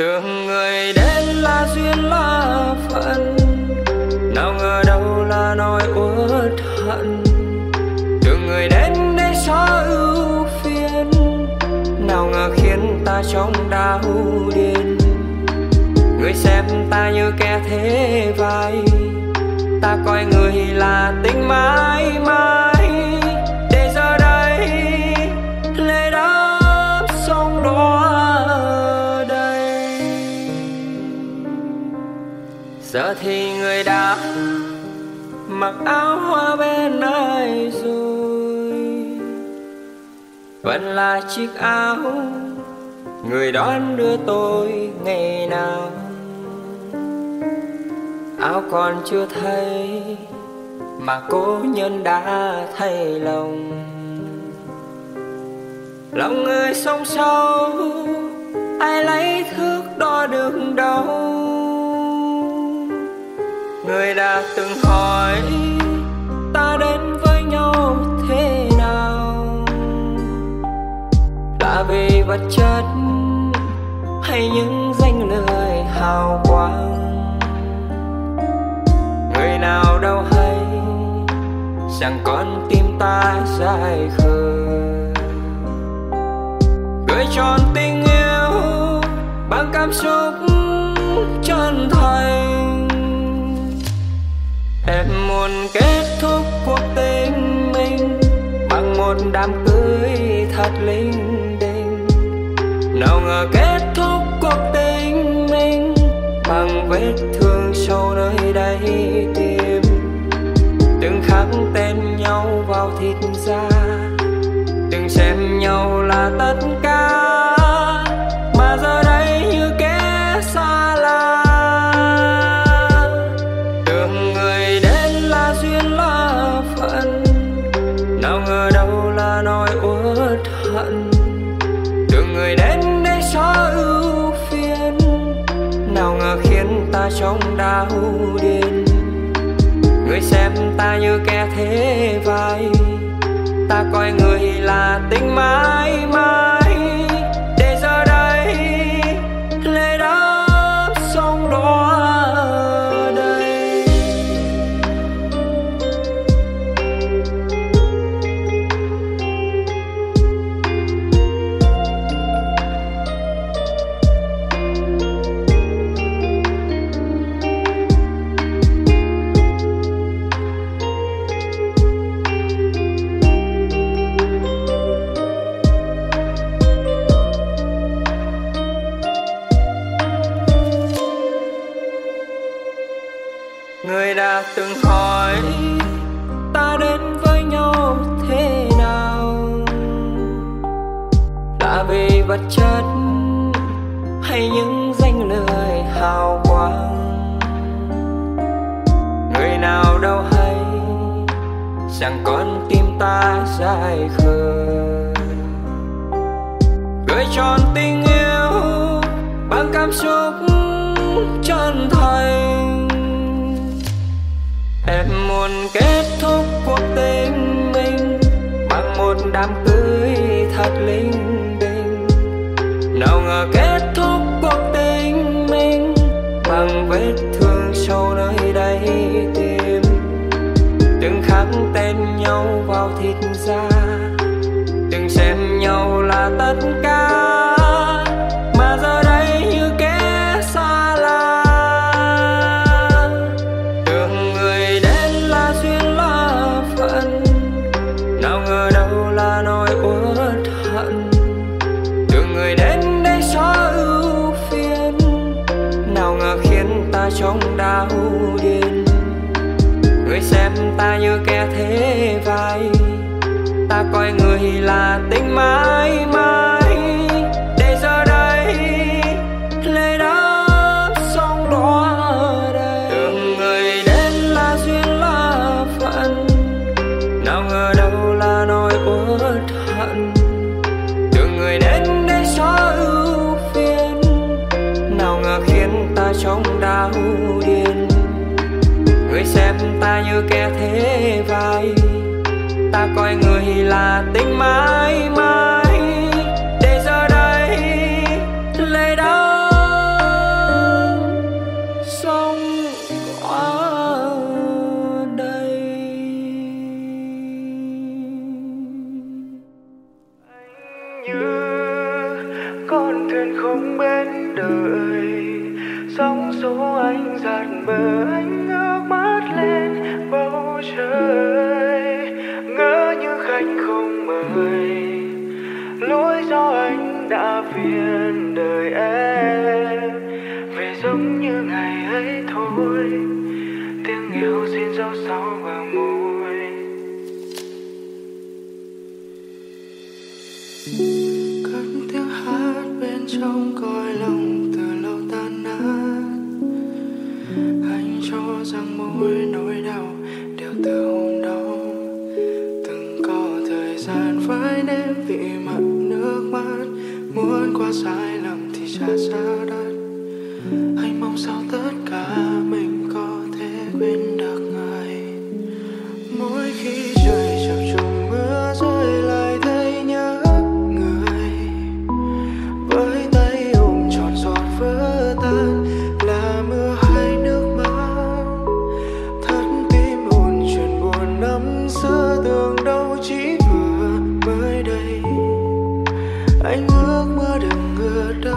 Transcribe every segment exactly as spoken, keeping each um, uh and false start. Đường người đến là duyên là phận, nào ngờ đâu là nỗi uất hận. Đường người đến để xóa ưu phiền, nào ngờ khiến ta trong đau điên. Người xem ta như kẻ thế vai, ta coi người là tình mãi mãi. Giờ thì người đã mặc áo hoa bên ai rồi, vẫn là chiếc áo người đón đưa tôi ngày nào. Áo còn chưa thay mà cố nhân đã thay lòng. Lòng người sông sâu, ai lấy thước đo được đâu. Người đã từng hỏi ta đến với nhau thế nào, là vì vật chất hay những danh lợi hào quang. Người nào đâu hay rằng con tim ta dài khờ, gửi trọn tình yêu bằng cảm xúc chân thành. Em muốn kết thúc cuộc tình mình bằng một đám cưới thật linh đình, nào ngờ kết thúc cuộc tình mình bằng vết thương sâu nơi đáy tim. Từng khắc tên nhau vào thịt da, từng xem nhau là tất cả, mà giờ đây như kẻ xa lạ. Nào ngờ đâu là nỗi uất hận. Đường người đến để xóa ưu phiền, nào ngờ khiến ta trong đau điên. Người xem ta như kẻ thế vai, ta coi người là tình mãi mãi. Để giờ đây lệ đã sông đỏ đây. Người đã từng hỏi ta đến với nhau thế nào, đã vì vật chất hay những danh lợi hào quang. Người nào đâu hay rằng con tim ta dài khờ, gửi trọn tình yêu bằng cảm xúc chân thành. Em muốn kết thúc cuộc tình mình bằng một đám cưới thật linh đình, nào ngờ kết thúc cuộc tình mình bằng vết thương sâu nơi đáy tim. Từng khắc tên nhau vào thịt da, từng xem nhau là tất cả, mà giờ đây như kẻ xa lạ. Trong đau điên, người xem ta như kẻ thế vai, ta coi người là tình mãi mãi. Để giờ đây lệ đã sóng đỏ đây. Tưởng người đến là duyên là phận, nào ngờ đâu là nỗi uất hận. Tưởng người đến để xóa ưu phiền, nào ngờ khiến ta trong đau điên. Người xem ta như kẻ thế vai, ta coi người là tình mãi mãi. duyên không bên đời, sóng số anh dạt bờ, anh ngước mắt lên bầu trời. Ngỡ như khách không mời, lối do anh đã phiền đời em. Về giống như ngày ấy thôi, tiếng yêu xin dấu sau vào môi. Cất tiếng hát bên trong cõi lòng từ lâu tan nát. Anh cho rằng mỗi nỗi đau đều từ hôm đó. Từng có thời gian phải đêm vì mặn nước mắt, muốn qua sai lầm thì trả giá đắt. Anh mong sao tất cả mình có thể quên được ngài. Mỗi khi trời chập trùng mưa rơi lại thấy nhớ người. Với tay ôm tròn giọt vỡ tan là mưa hay nước mắt. Thắt tim hồn chuyện buồn năm xưa tưởng đâu chỉ vừa mới đây. Anh ước mưa đừng ngừa đỡ.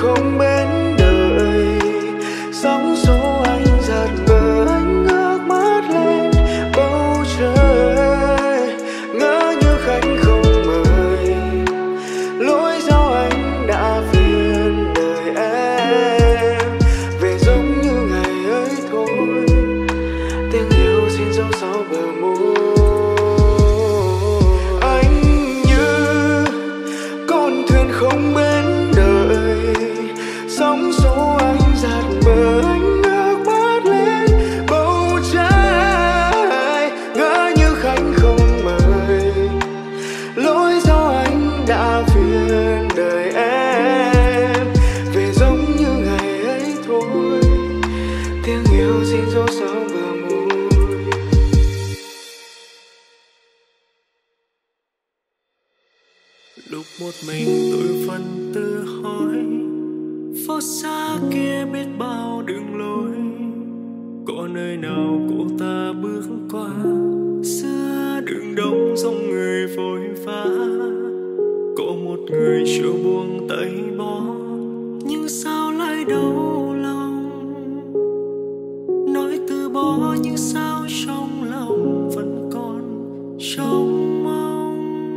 Không nơi nào cô ta bước qua, xa đường đông dòng người vội vã. Có một người chưa buông tay bỏ, nhưng sao lại đau lòng. Nói từ bỏ nhưng sao trong lòng vẫn còn trông mong.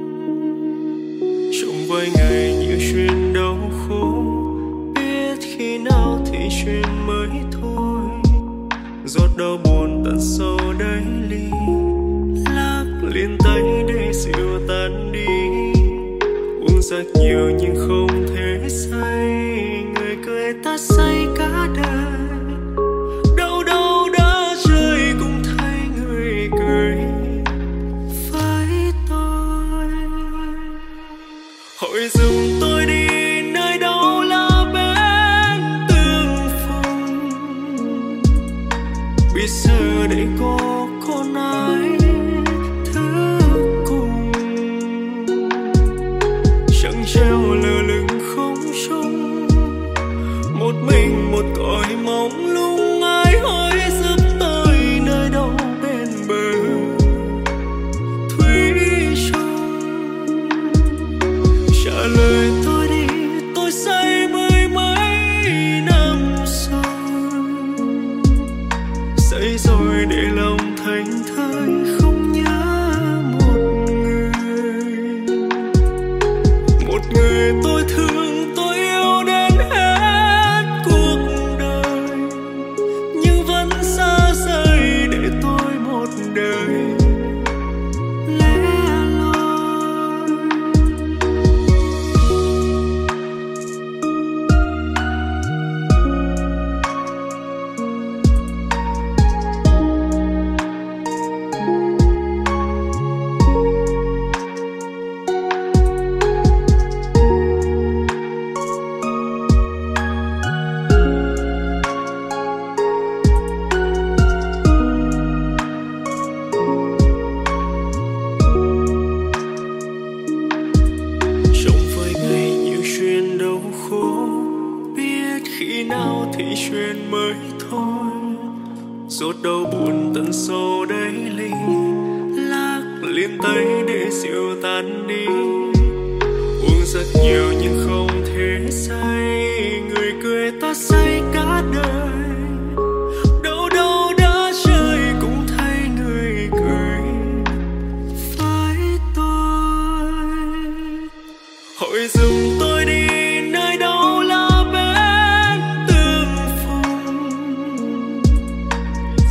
Trong vài ngày như chuyện đau khổ, biết khi nào thì chuyện mới thôi. Giọt đau buồn tận sâu đáy ly, lắc liền tay để dịu tan đi. Uống rất nhiều nhưng không thể say, người cười ta say cả đời. Đâu đâu đã rơi cũng thấy người cười với tôi. Hỏi dừng tôi đi nơi đâu là bên tương phùng. Biết giờ để có con ai treo lơ lửng không trung, một mình một cõi mong lung. Ai hỏi giúp tôi nơi đâu bên bờ thủy chung. Trả lời tôi đi, tôi say mười mấy năm rồi, say rồi để lòng thành thơi. Người tôi thương tôi yêu đến hết cuộc đời, nhưng vẫn xa rời để tôi một đời lẻ loi. Chuyện mới thôi, giọt đau buồn tận sâu đáy ly, lác liền tay để dịu tan đi. Uống rất nhiều nhưng không thể say, người cười ta say cả đời. Đâu đâu đã rơi cũng thấy người cười với tôi. Hỏi dừng tôi đi nơi đâu là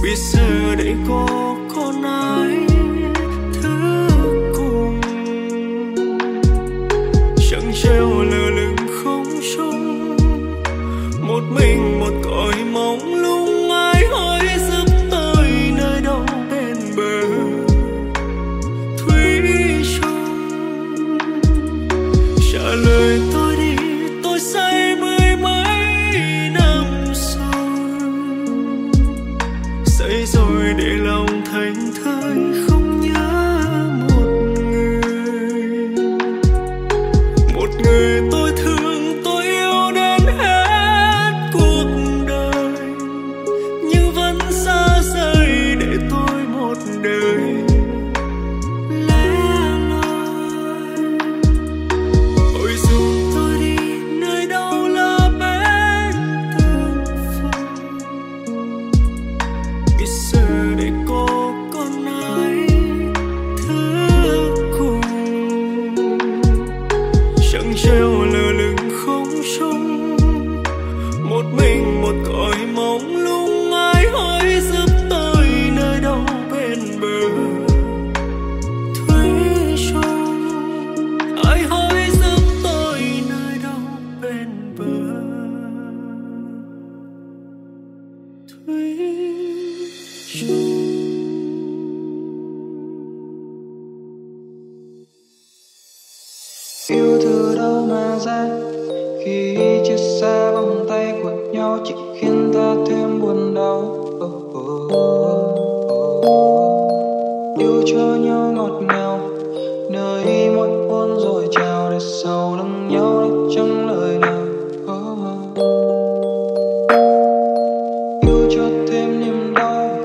biết giờ đây có con ai thứ cùng. Chẳng treo lơ lửng không trung, một mình một cõi mong lung. Ai hỏi giúp tôi nơi đâu bên bờ thủy chung. Trả lời tôi đi, tôi say mười mấy năm rồi, say rồi để lòng thành thơi. Không nhớ một người, một người tôi thương tôi yêu đến hết cuộc đời, nhưng vẫn xa rời để tôi một đời lẻ loi. Ôi dù tôi đi nơi đâu là bên tương phùng, biết giờ để có con ai thứ cùng. Chẳng treo lơ lửng không trung, một mình một cõi mong lung. Ai hỏi giúp tôi nơi đâu bên bờ thủy chung. Ai hỏi giúp tôi nơi đâu bên bờ thủy chung. Yêu từ đâu mà ra, khi chia xa vòng tay của nhau chỉ khiến ta thêm buồn đau. Oh, oh, oh, oh. Yêu cho nhau ngọt ngào, nơi một hôn rồi chào để sau lưng nhau để chẳng lời nào. Oh, oh. Yêu cho thêm niềm đau.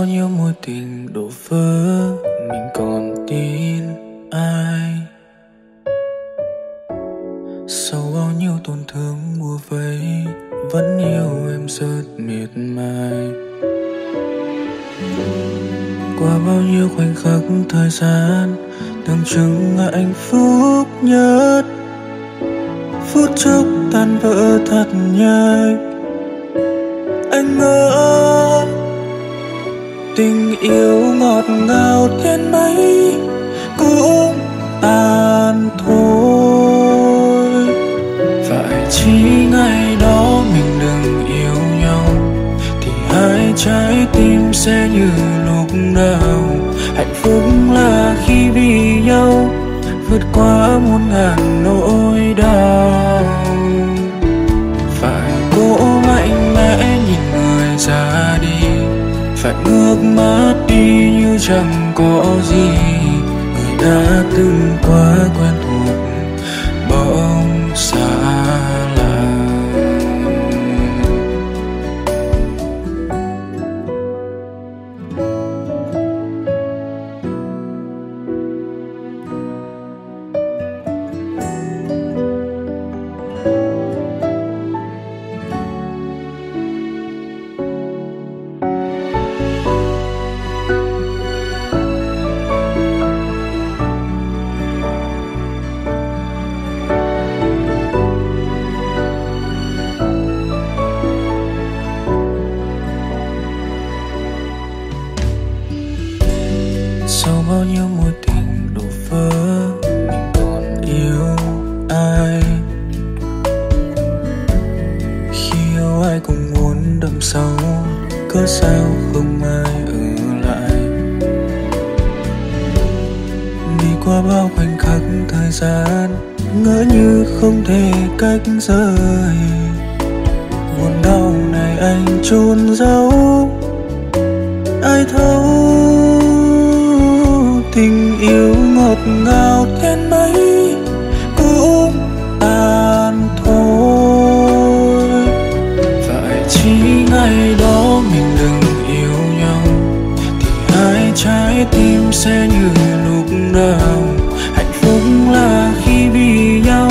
bao nhiêu mối tình đổ vỡ, mình còn tin ai? Sau bao nhiêu tổn thương mua vây, vẫn yêu em rất miệt mài. Qua bao nhiêu khoảnh khắc thời gian, tưởng chừng là hạnh phúc nhất, phút chốc tan vỡ thật nhanh. Anh ngỡ tình yêu ngọt ngào đến mấy cũng tan thôi. Phải chỉ ngày đó mình đừng yêu nhau, thì hai trái tim sẽ như lúc nào. Hạnh phúc là khi vì nhau vượt qua muôn ngàn nỗi đau. Phải cố mạnh mẽ nhìn người ra đi, phải ngước mắt đi như chẳng có gì. Người đã từng quá quen thuộc bỗng xa lạ. Bao nhiêu mối tình đổ vỡ, mình còn yêu ai? Khi yêu ai cũng muốn đâm sâu, cớ sao không ai ở lại? Đi qua bao khoảnh khắc thời gian, ngỡ như không thể cách rời. Buồn đau này anh chôn giấu, ai thấu? Tình yêu ngọt ngào đến mấy cũng tan thôi. Phải chỉ ngày đó mình đừng yêu nhau, thì hai trái tim sẽ như lúc nào. Hạnh phúc là khi vì nhau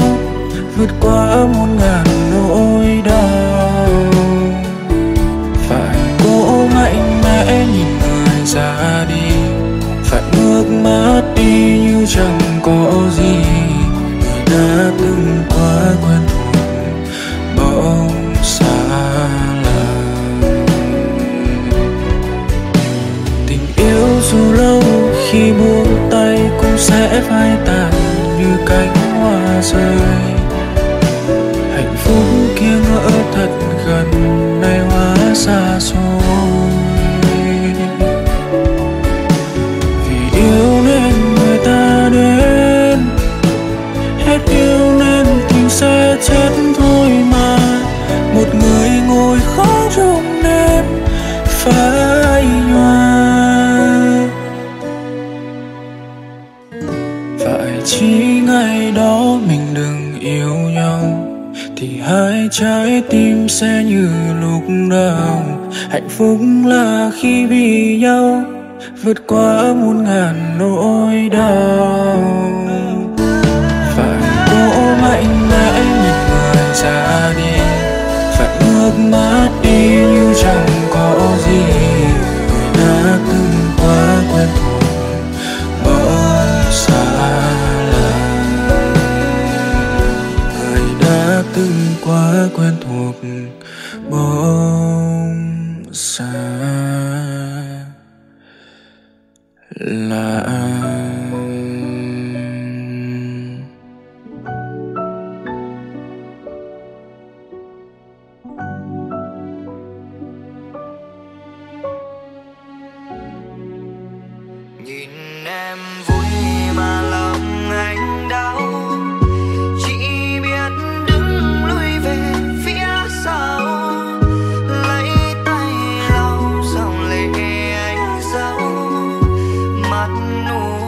vượt qua muôn ngàn nỗi đau. Phải cố mạnh mẽ nhìn người ra đi, phải ngước mắt đi như chẳng có gì. Người đã từng quá quen thuộc bỗng xa lạ. Tình yêu dù lâu khi buông tay cũng sẽ phai tàn như cánh hoa rơi. Hạnh phúc kia ngỡ thật gần, nay hóa xa xôi. Sẽ chết thôi mà, một người ngồi khóc trong đêm phải nhòa. Phải chỉ ngày đó mình đừng yêu nhau, thì hai trái tim sẽ như lúc nào. Hạnh phúc là khi vì nhau vượt qua muôn ngàn nỗi đau. Ra đi, phải ngước mắt đi như chẳng có gì. Người đã từng quá quen thuộc bỗng xa lạ. Người đã từng quá quen thuộc bỗng xa lạ. No.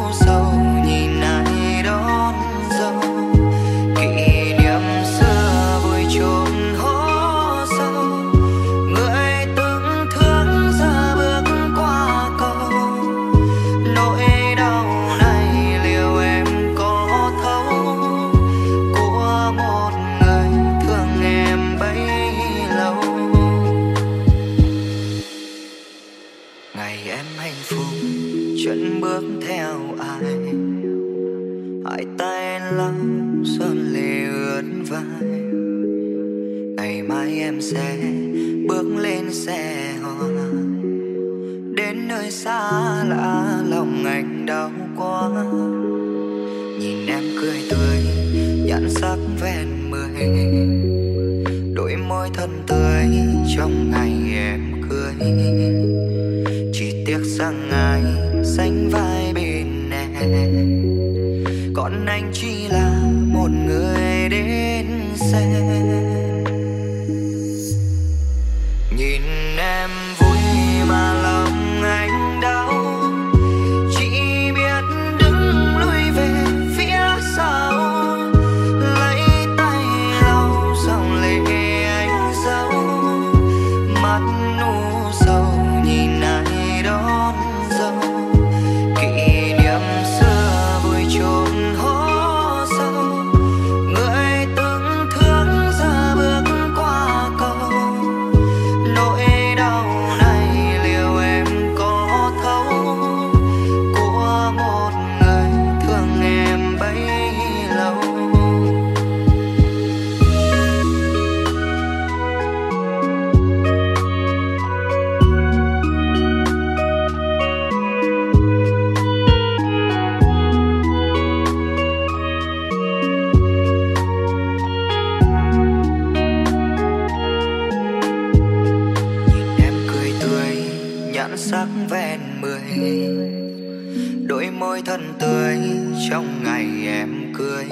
mai. Ngày mai em sẽ bước lên xe hoa, đến nơi xa lạ lòng anh đau quá. Nhìn em cười tươi, nhãn sắc ven mười, đôi môi thân tươi trong ngày em cười. Chỉ tiếc rằng ai sánh vai bên em, còn anh chỉ là một người đến xem. Nhìn em vui mà lòng anh đau, chỉ biết đứng lui về phía sau, lấy tay lau dòng lệ anh giấu. Mắt nu sầu nhìn ai đón dâu, kỷ niệm xưa vui trốn. Sắc ven mười, đôi môi thân tươi trong ngày em cười.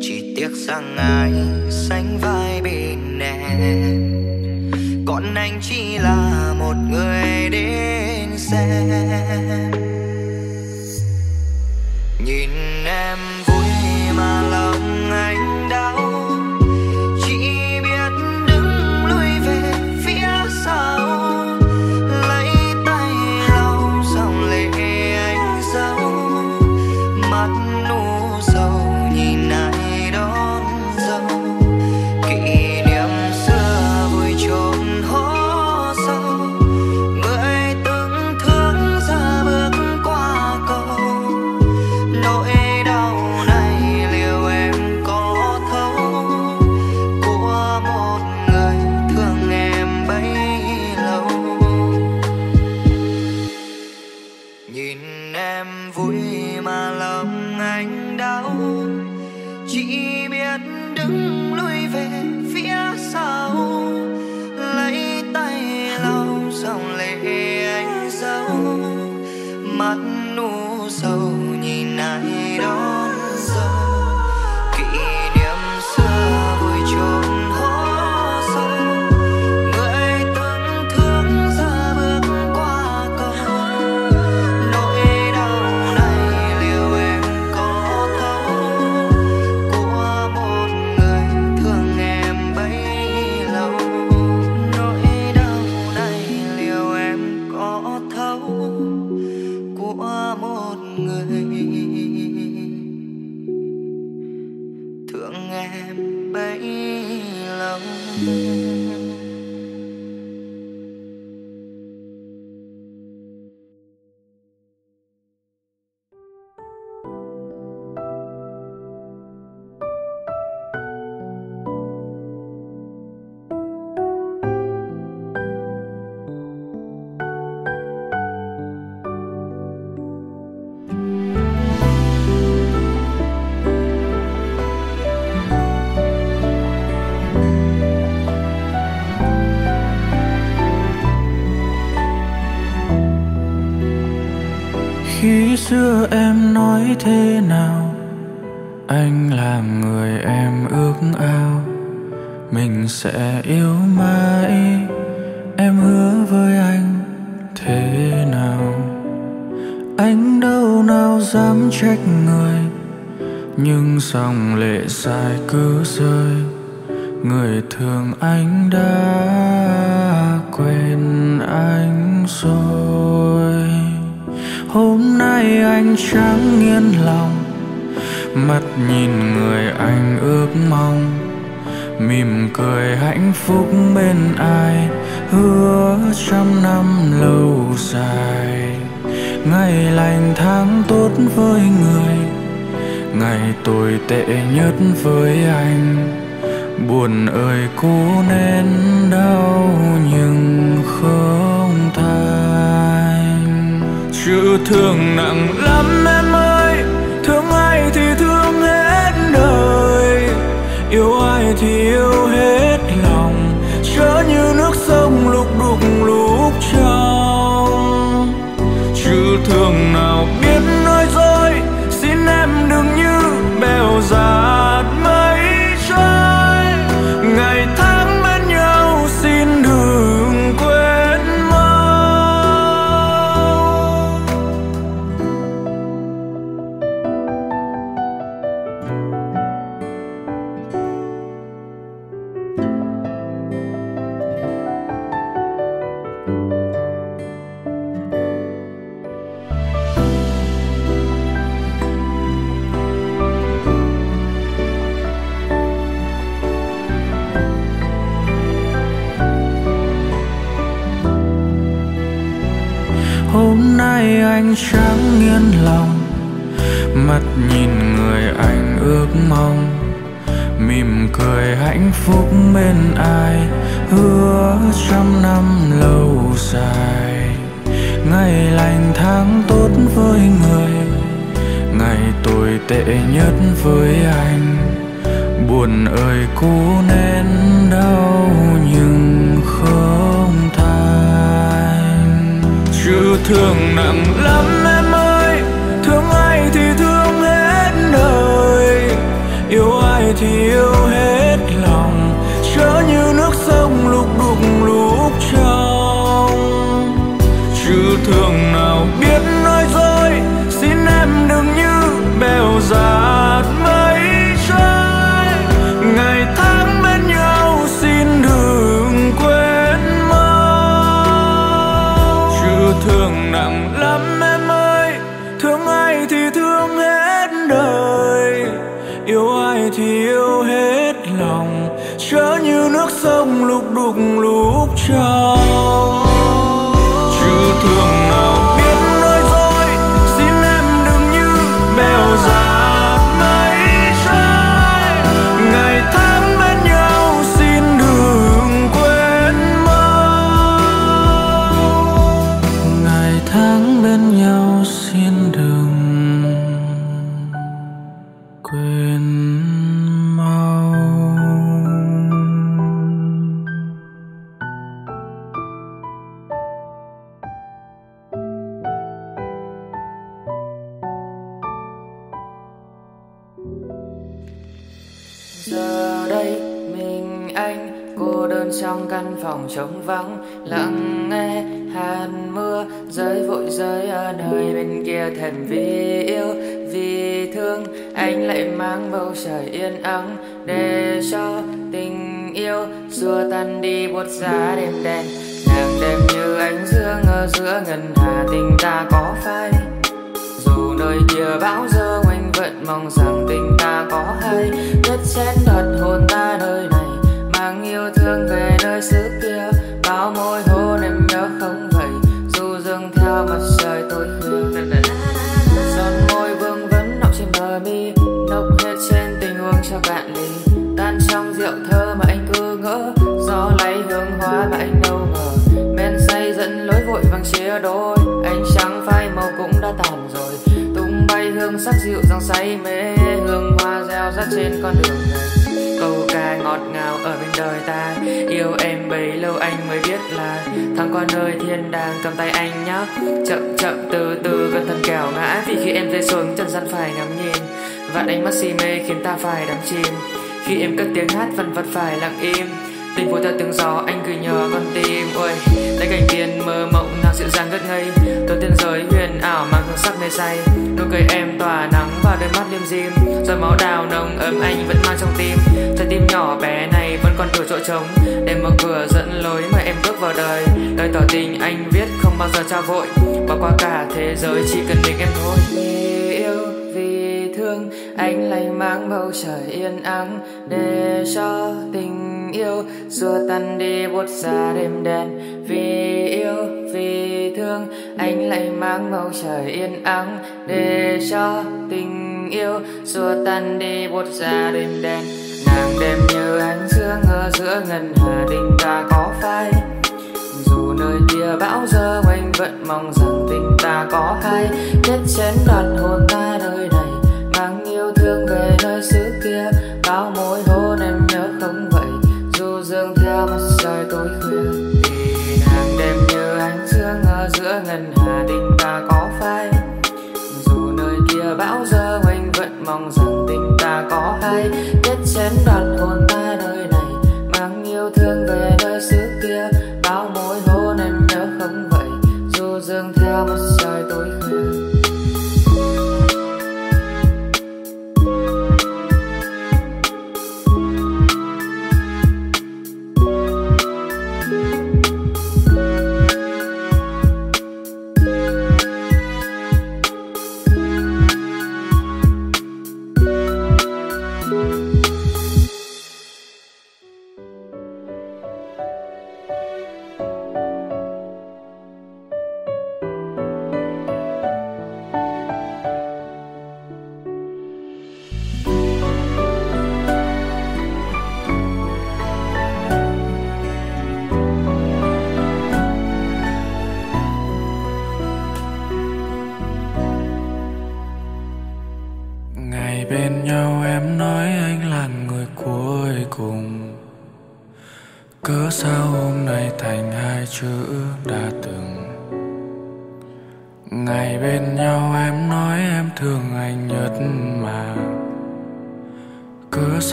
Chỉ tiếc rằng ai sánh vai bên em, còn anh chỉ là một người đến xem. Nhìn em vui mà lòng anh đau, chỉ biết đứng lui về phía sau. Khi xưa em nói thế nào, anh làm người em ước ao. Mình sẽ yêu mãi, em hứa với anh thế nào. Anh đâu nào dám trách người, nhưng dòng lệ dài cứ rơi. Người thương anh đã quên anh rồi. Hôm nay anh chẳng yên lòng, mắt nhìn người anh ước mong. Mỉm cười hạnh phúc bên ai, hứa trăm năm lâu dài. Ngày lành tháng tốt với người, ngày tồi tệ nhất với anh. Buồn ơi cố nên đau nhưng không thành. Chữ thương nặng lắm em ơi, thương ai thì thương hết đời, yêu ai thì yêu hết lòng, chớ như nước sông lục đục lúc trong. Chữ thương nào biết nói dối, xin em đừng như bèo dạt mây trôi. Ngày tháng bên nhau xin đừng quên mau. Hôm nay anh chẳng yên lòng, mắt nhìn người anh ước mong, mỉm cười hạnh phúc bên ai hứa trăm năm lâu dài. Ngày lành tháng tốt với người, ngày tồi tệ nhất với anh. Buồn ơi cố nén đau nhưng không thành. Chữ thương nặng lắm em ơi, thương ai thì thương hết đời, yêu ai thì yêu hết lòng, chớ như nước sông lục đục lúc trong. Chữ thương nào biết nói dối, xin em đừng như bèo dạt mây trôi. Ngày tháng bên nhau xin đừng quên mau. Chữ thương nặng lắm em ơi, thương ai thì thương hết đời, yêu ai thì yêu hết lòng, chớ như nước sông lục đục lúc trong. Chữ thương nào biết nói dối, xin em đừng như bèo dạt mây trôi. Ngày tháng bên nhau xin đừng quên mau. Ngày tháng bên nhau xin đừng quên mau. Giờ đây mình anh cô đơn trong căn phòng trống vắng, lặng nghe hạt mưa rơi vội rơi ở nơi bên kia. Thật vì yêu vì thương anh lại mang bầu trời yên ắng, để cho tình yêu xua tan đi buốt giá đêm đen. Nàng đêm như ánh dương ở giữa ngân hà, tình ta có phai dù nơi kia bão giông anh vẫn mong rằng tình ta có hay. Đất sét đợt hồn ta nơi này mang yêu thương về nơi xứ kia, bao môi hôn em nhớ không vậy du dương theo mặt trời tối khuya. Giọt môi vương vấn nọng trên bờ mi, nốc hết trên tình uống cho cạn ly, tan trong rượu thơ mà anh cứ ngỡ, gió lấy hương hóa mà anh đâu ngờ. Men say dẫn lối vội vàng chia đôi, ánh trắng phai màu cũng đã tàn rồi, tung bay hương sắc dịu dàng say mê, hương hoa reo rắt trên con đường này. Câu ca ngọt ngào ở bên đời ta, yêu em bấy lâu anh mới biết là thằng con ơi thiên đàng cầm tay anh nhá. Chậm chậm từ từ gần thân kẻo ngã, vì khi em rơi xuống chân gian phải ngắm nhìn, vạn ánh mắt si mê khiến ta phải đắm chìm. Khi em cất tiếng hát vần vật phải lặng im, tình vô theo tiếng gió anh cứ nhớ con tim. Ôi tay cảnh tiên mơ mộng nàng dịu dàng ngất ngây, tôi tiên giới huyền ảo mang hương sắc mê say, nụ cười em tỏa nắng và đôi mắt liêm diêm, rồi máu đào nồng ấm anh vẫn mang trong tim. Trái tim nhỏ bé này vẫn còn đủ chỗ trống để mở cửa dẫn lối mà em bước vào đời. Lời tỏ tình anh viết không bao giờ trao vội, bỏ qua cả thế giới chỉ cần mình em thôi. Vì yêu vì thương anh lại mang bầu trời yên ắng, để cho tình yêu xua tan đi buốt giá đêm đen. Vì yêu vì thương anh lại mang bầu trời yên ắng, để cho tình tình yêu xua tan đi bút ra đêm đen. Nàng đêm như ánh dương ở giữa ngân hà tình ta có phai, dù nơi kia bão gió anh vẫn mong rằng tình ta có khai. Chết chén đặt hồn ta nơi này mang yêu thương về nơi xứ kia, bao mối hôn em nhớ không vậy dù dương theo một trời tối khuya. Nàng đêm như ánh dương ở giữa ngân hà tình ta có phai, dù nơi kia bão gió anh vẫn mong rằng tình ta có khai. Chết chén đặt hồn ta nơi này mang yêu thương về nơi xứ kia, bao mối hôn em nhớ không vậy dù dương theo một trời tối khuya.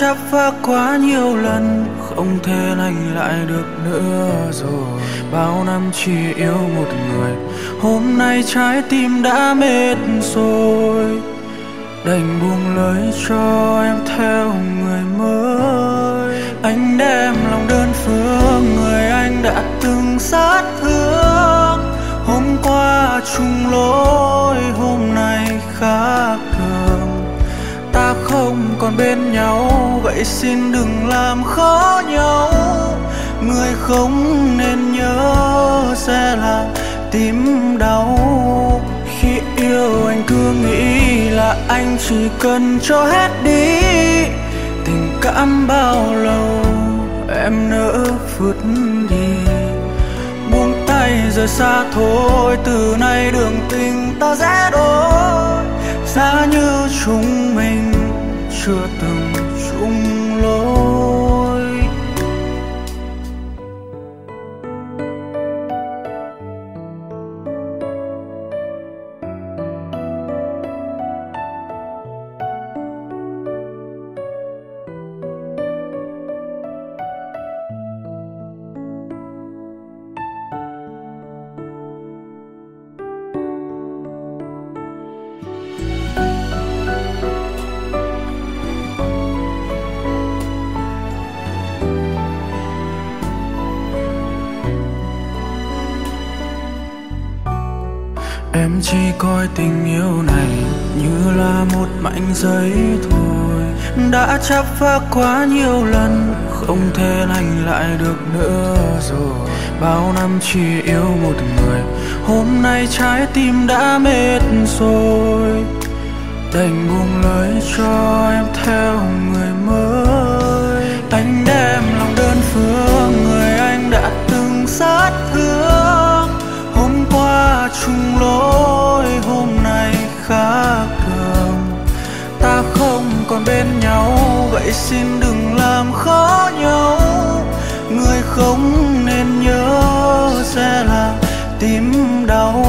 Chắp phá quá nhiều lần không thể lành lại được nữa rồi. Bao năm chỉ yêu một người, hôm nay trái tim đã mệt rồi, đành buông lời cho em theo người mới. Anh đem lòng đơn phương người anh đã từng sát thương. Hôm qua chung lối, hôm nay khác thường. Ta không còn bên nhau, vậy xin đừng làm khó nhau. Người không nên nhớ sẽ làm tim đau. Khi yêu anh cứ nghĩ là anh chỉ cần cho hết đi. Tình cảm bao lâu em nỡ vứt đi. Buông tay rời xa thôi, từ nay đường tình ta sẽ đổi. Giá như chúng mình chưa từng chung lối. Em chỉ coi tình yêu này như là một mảnh giấy thôi. Đã chắp phá quá nhiều lần, không thể lành lại được nữa rồi. Bao năm chỉ yêu một người, hôm nay trái tim đã mệt rồi, đành buông lời cho em theo người mới. Anh đem lòng đơn phương người anh đã từng sát thương. Qua chung lối, hôm nay khác thường. Ta không còn bên nhau, vậy xin đừng làm khó nhau. Người không nên nhớ sẽ là tim đau.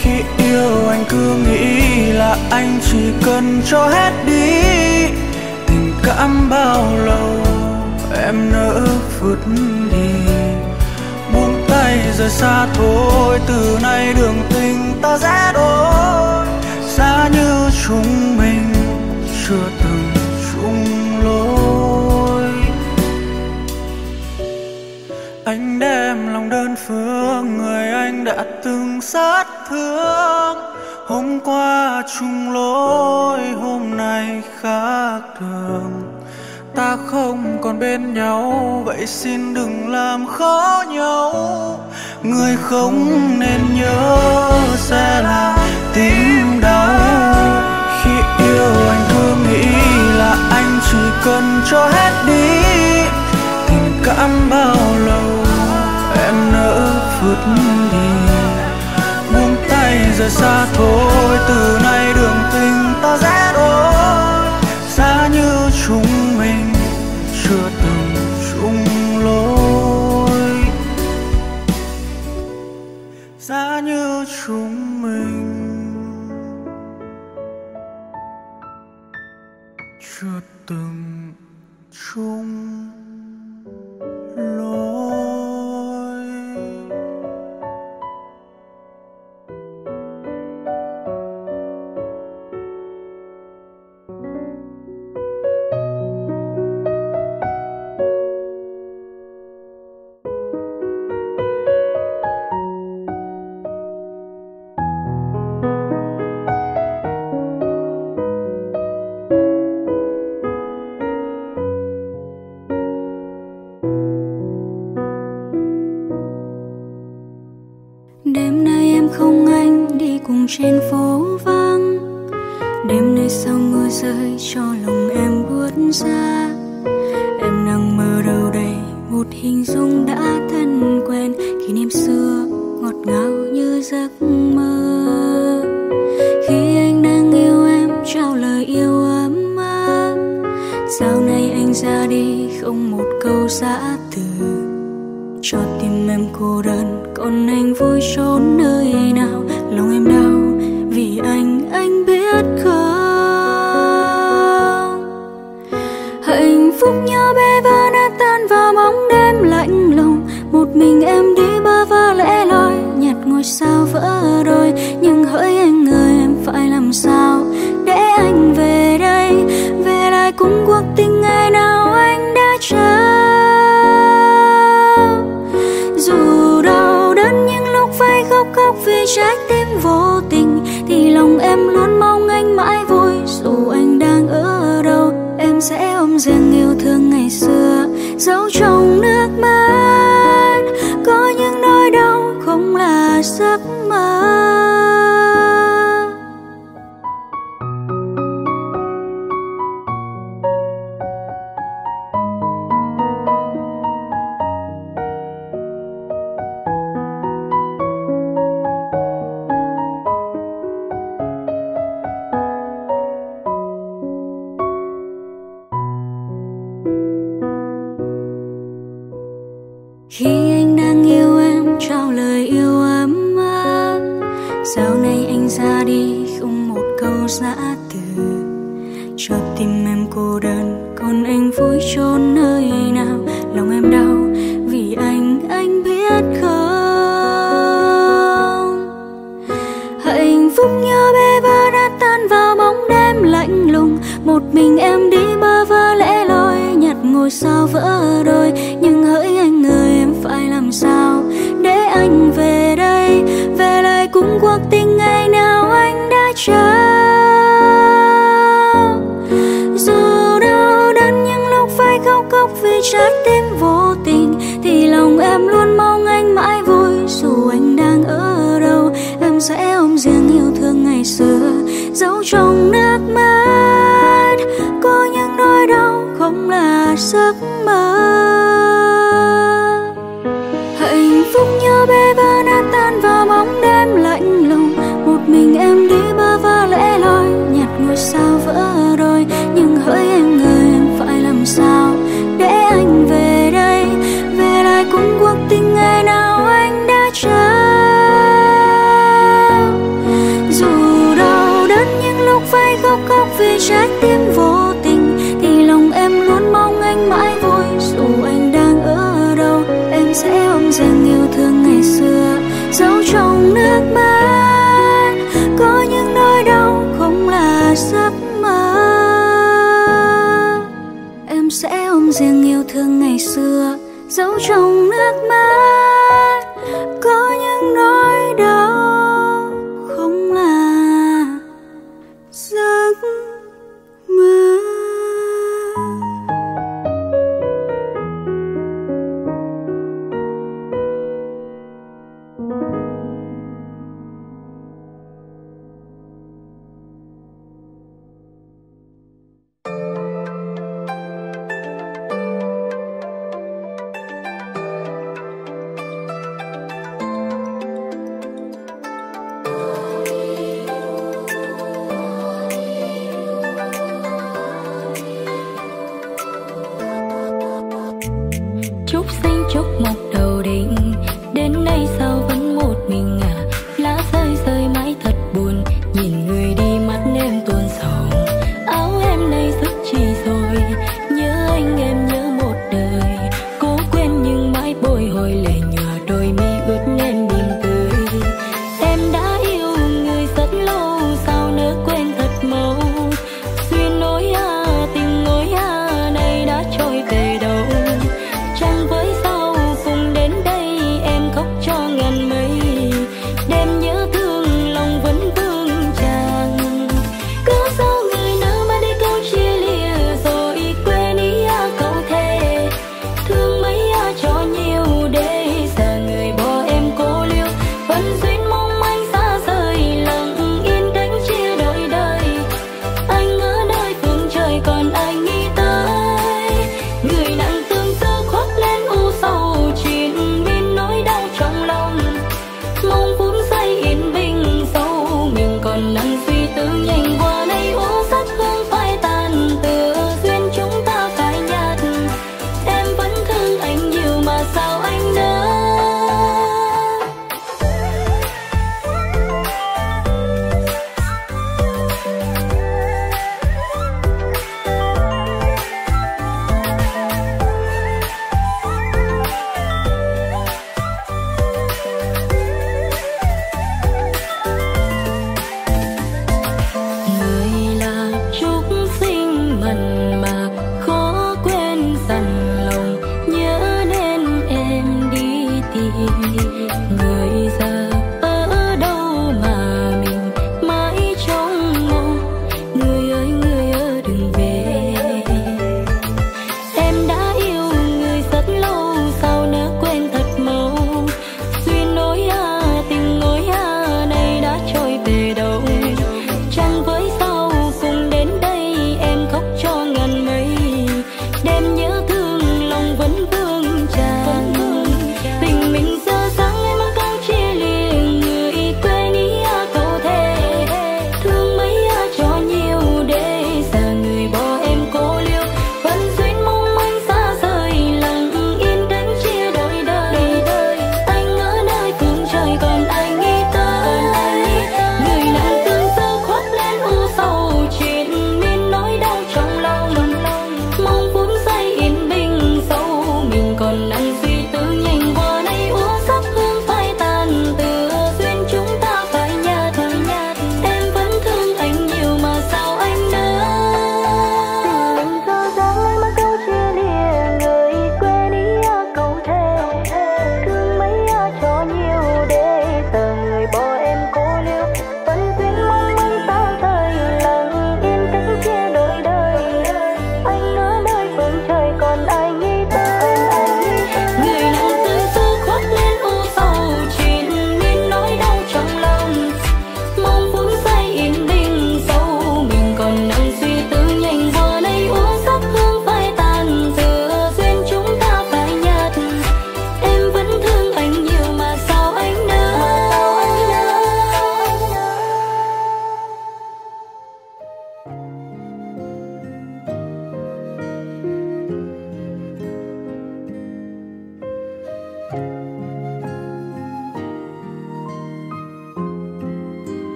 Khi yêu anh cứ nghĩ là anh chỉ cần cho hết đi. Tình cảm bao lâu em nỡ vứt đi. Rời xa thôi, từ nay đường tình ta sẽ đổi. Giá như chúng mình chưa từng chung lối. Anh đem lòng đơn phương người anh đã từng sát thương. Hôm qua chung lối, hôm nay khác thường. ta không còn bên nhau, vậy xin đừng làm khó nhau. Người không nên nhớ sẽ là tim đau. Khi yêu anh cứ nghĩ là anh chỉ cần cho hết đi tình cảm bao lâu em nỡ vứt đi. Buông tay rời xa thôi, từ nay đường tình ta sẽ đôi xa như chúng mình chưa từng chung lối, xa như chúng mình chưa từng chung lối. Trên phố vắng đêm nay sao mưa rơi cho lòng em buốt giá. Em đang mơ đầu đầy một hình dung đã thân quen, kỷ niệm xưa ngọt ngào như giấc mơ. Khi anh đang yêu em trao lời yêu ấm áp, dạo này anh ra đi không một câu giã từ, cho tim em cô đơn còn anh vui trốn nơi nào. Lòng em đau vì anh, anh biết không? Hạnh phúc nhớ bé vỡ nát tan vào bóng đêm lạnh lùng. Một mình em đi bơ vơ lẻ loi, nhặt ngôi sao vỡ đôi. Nhưng hỡi anh ơi em phải làm sao để anh về đây, về lại cùng cuộc tình ngày nào anh đã trao. Dù đau đớn những lúc phải khóc khóc vì trái tim vô tình, thì lòng em luôn mong anh mãi vui. Dù anh đang ở đâu em sẽ ôm riêng yêu thương ngày xưa giấu trong nước mắt. Có những nỗi đau không là giấc mơ. Khi anh đang yêu em trao lời yêu ấm áp, dạo này anh ra đi không một câu giã từ, cho tim em cô đơn còn anh vui trốn nơi nào. Lòng em đau vì anh, anh biết không? Hạnh phúc nhớ bé vỡ nát tan vào bóng đêm lạnh lùng. Một mình em đi bơ vơ lẻ loi, nhặt ngôi sao vỡ đôi. Nhưng hỡi anh ơi em phải làm sao để anh về đây, về lại cùng cuộc tình ngày nào anh đã trao. Dù đau đớn những lúc phải khóc khóc vì trái tim vô tình, thì lòng em luôn mong anh mãi vui. Dù anh đang ở đâu em sẽ ôm riêng yêu thương ngày xưa giấu trong nước mắt. Có những nỗi đau không là giấc mơ. Hạnh phúc nhớ bé vỡ nát tan vào bóng đêm lạnh lùng. Một mình em đi bơ vơ lẻ loi, nhặt ngôi sao vỡ đôi. Nhưng hỡi anh ơi em phải làm sao để anh về đây, về lại cùng cuộc tình ngày nào anh đã trao. Dù đau đớn những lúc phải khóc khóc vì trái tim vô tình, thì lòng em luôn mong anh mãi vui. Dù anh đang ở đâu em sẽ ôm riêng yêu thương ngày xưa giấu trong nước mắt. Có những nỗi đau không là giấc mơ. Em sẽ ôm riêng yêu thương ngày xưa giấu trong nước mắt. Có những nỗi đau không là giấc mơ. Trúc xanh trúc mộc đầu đình, đến nay sao vẫn một mình à? Lá rơi rơi mãi thật buồn, nhìn người đi mắt em tuôn sầu. Áo em nay rất chi rồi, nhớ anh em nhớ một đời. Cố quên nhưng mãi bồi hồi, lệ nhòa đôi mi ướt em đêm tươi. Em đã yêu người rất lâu, sao nỡ quên thật mau. Duyên nối à, tình nối à, nay đã trôi về đâu. Trăng với sao cùng đến đây, em khóc cho ngàn mây. Đêm nhớ thương lòng vẫn vương tràn. Cớ sao người nỡ mà đi câu chia lìa, rồi quên ý à, câu thề. Thương mấy à, cho nhiều để giờ người bỏ em cô liêu. Vẫn duyên mong anh xa rời, lặng yên đánh chia đôi đời. Anh ở nơi phương trời còn anh nghĩ tới người nặng. Người giờ ở đâu mà mình mãi trong mơ. Người ơi người ơi đừng về. Em đã yêu người rất lâu, sao nỡ quên thật mau. Duyên nối à, tình nối à, nay đã trôi về đâu. Trăng với sao cùng đến đây, em khóc cho ngàn mây. Đêm nhớ thương lòng vẫn vương tràn. Tình mình giờ sáng em mang câu chia lìa, người quên ý à, câu thề. Thương mấy à, cho nhiều để giờ người bỏ em cô liêu. Vẫn duyên mong anh xa rời, lặng yên đánh chia đôi đời. Anh ở nơi phương trời còn anh nghĩ tới. Người nặng tương tư khoác lên u sầu, chuyện nên nỗi đau trong lòng. Mong phút giây yên bình sâu, mình còn nặng suy tư nhanh qua.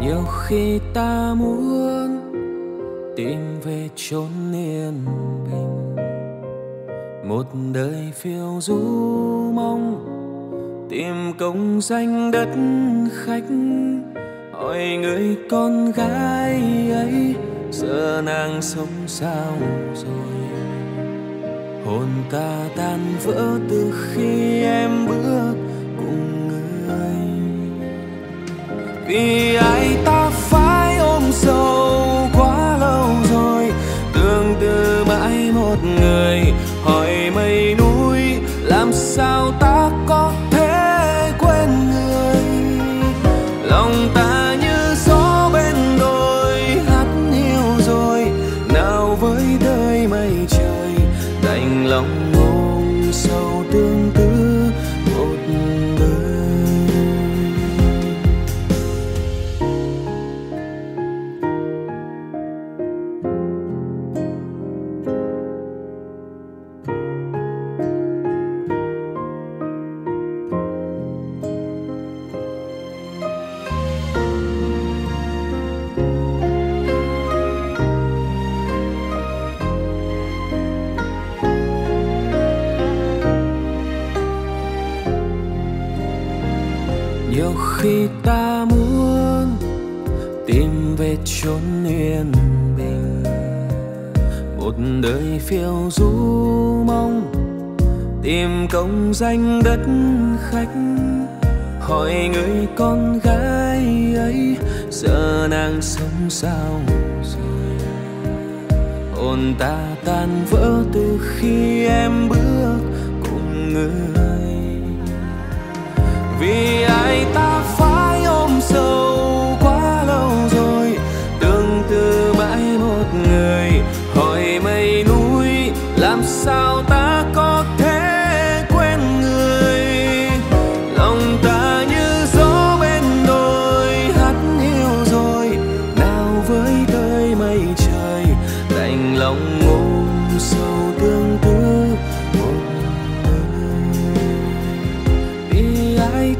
Nhiều khi ta muốn tìm về chốn yên bình, một đời phiêu du mong tìm công danh đất khách. Hỏi người con gái ấy giờ nàng sống sao rồi. Hồn ta tan vỡ từ khi em bước cùng người. vì ai ta phải ôm sâu quá lâu rồi, tương tư mãi một người. Hỏi mây núi làm sao ta có thể quên người, lòng ta như gió bên đồi hát hiu rồi, nào với đời mây trời đành lòng ôm sâu tương tư. Nhiều khi ta muốn tìm về chốn yên bình, một đời phiêu du mong tìm công danh đất khách. Hỏi người con gái ấy giờ nàng sống sao rồi, hồn ta tan vỡ từ khi em bước cùng người. Vì ai ta phải ôm sâu quá lâu rồi, tương tư mãi một người. Hỏi mây núi làm sao ta có thể quên người, lòng ta như gió bên đồi hát hiu rồi, nào với tới mây trời đành lòng ôm sâu tương tư.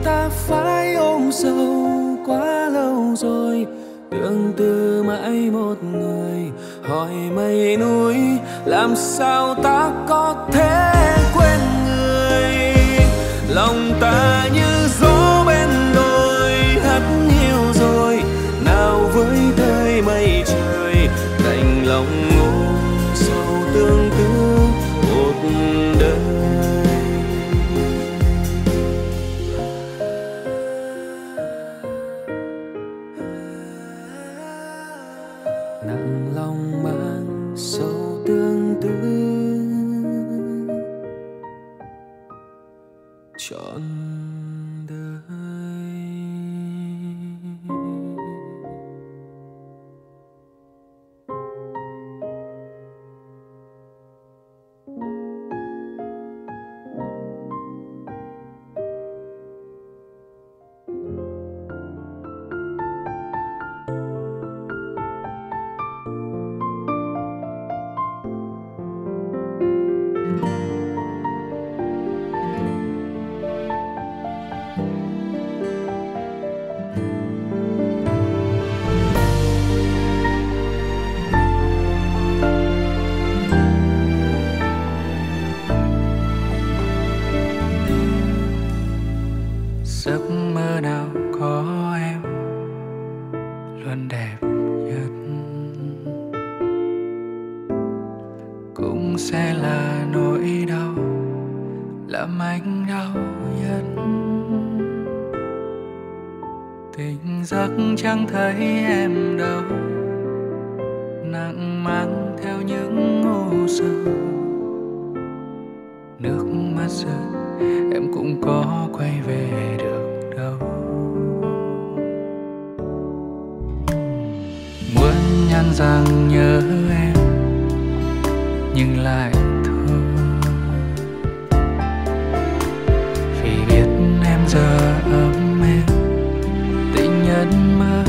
Ta phải ôm sâu quá lâu rồi, tương tư mãi một người. Hỏi mây núi làm sao ta có thể quên người, lòng ta như gió bên đồi hát hiu rồi, nào với đời mây trời đành lòng ôm sâu tương tư một đời. Nặng lòng mang sâu tương tư trọn đời. Giấc mơ nào có em luôn đẹp nhất, cũng sẽ là nỗi đau, là mảnh đau nhất. Tỉnh giấc chẳng thấy em đâu, nặng mang theo những u sầu, nước mắt rơi em cũng có quay về được đâu. Muốn nhắn rằng nhớ em nhưng lại thôi, vì biết em giờ ấm em tình nhân mơ.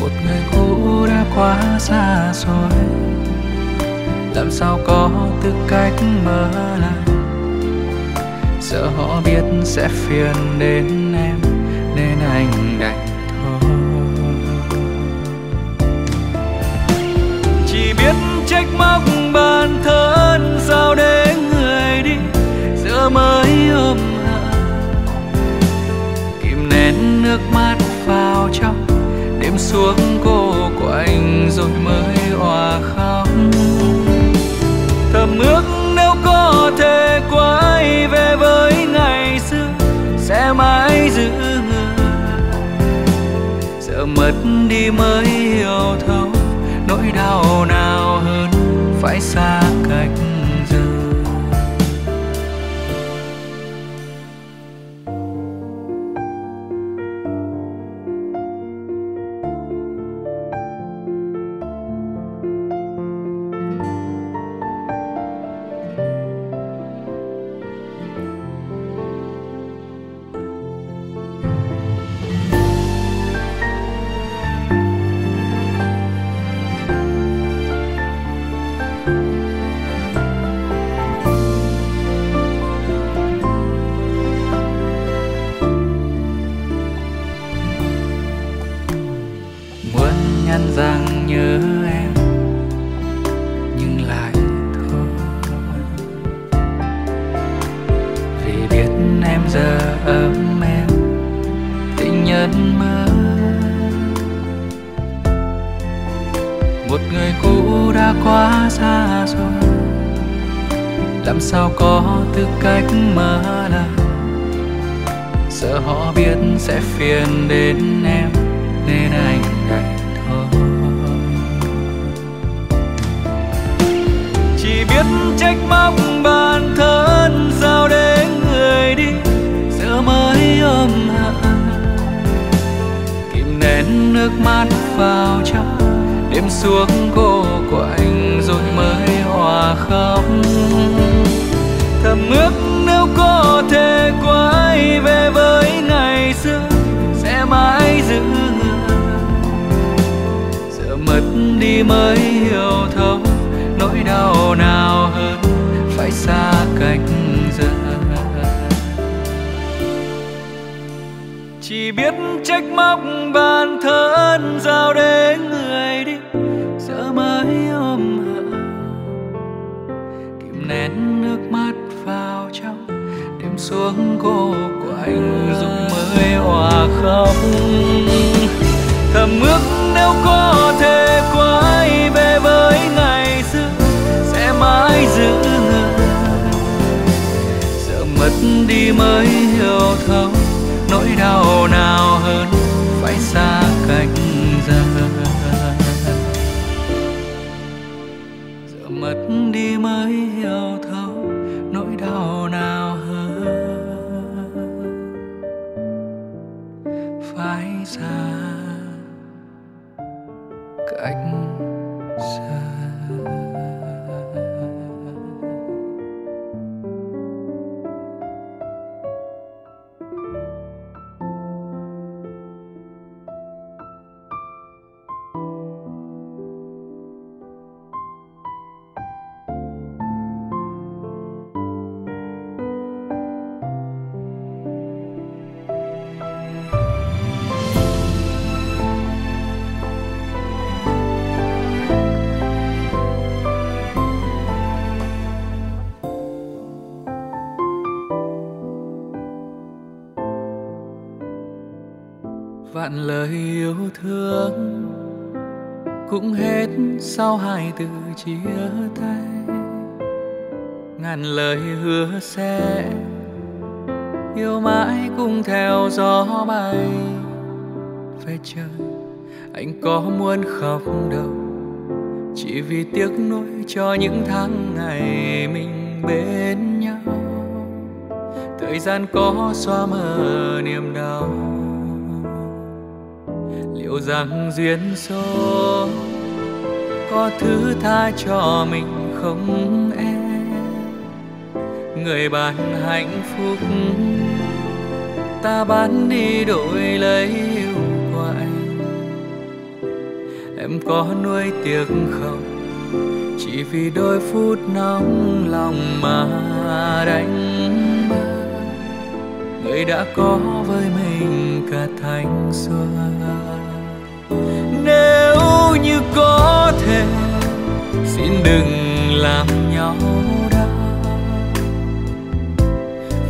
Một người cũ đã quá xa rồi, làm sao có tư cách mở lại. Sợ họ biết sẽ phiền đến em nên anh đành thôi. Chỉ biết trách móc bản thân sao để người đi giờ mới ôm hạ, kìm nén nước mắt vào trong đêm xuống cô của anh rồi mới òa khóc. Thầm ước nếu có thể quay về với ngày xưa sẽ mãi mãi xa cách giờ. Vạn lời yêu thương cũng hết sau hai từ chia tay, ngàn lời hứa sẽ yêu mãi cùng theo gió bay. Về trời anh có muốn khóc đâu, chỉ vì tiếc nuối cho những tháng ngày mình bên nhau. Thời gian có xóa mờ niềm đau, liệu rằng duyên số có thứ tha cho mình không em? Người bạn hạnh phúc ta bán đi đổi lấy yêu của anh. Em có nuối tiếc không, chỉ vì đôi phút nóng lòng mà đánh mất người đã có với mình cả thanh xuân. Nếu như có thể, xin đừng làm nhau đau,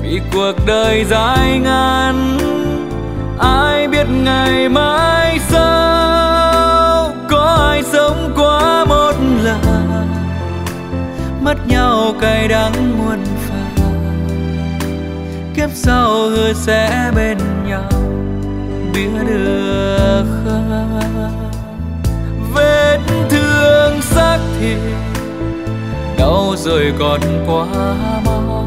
vì cuộc đời dài ngàn, ai biết ngày mai sau. Có ai sống quá một lần, mất nhau cay đắng muôn phần. Kiếp sau hứa sẽ bên nhau, biết được không? Vết thương xác thịt nhau rồi còn quá mau,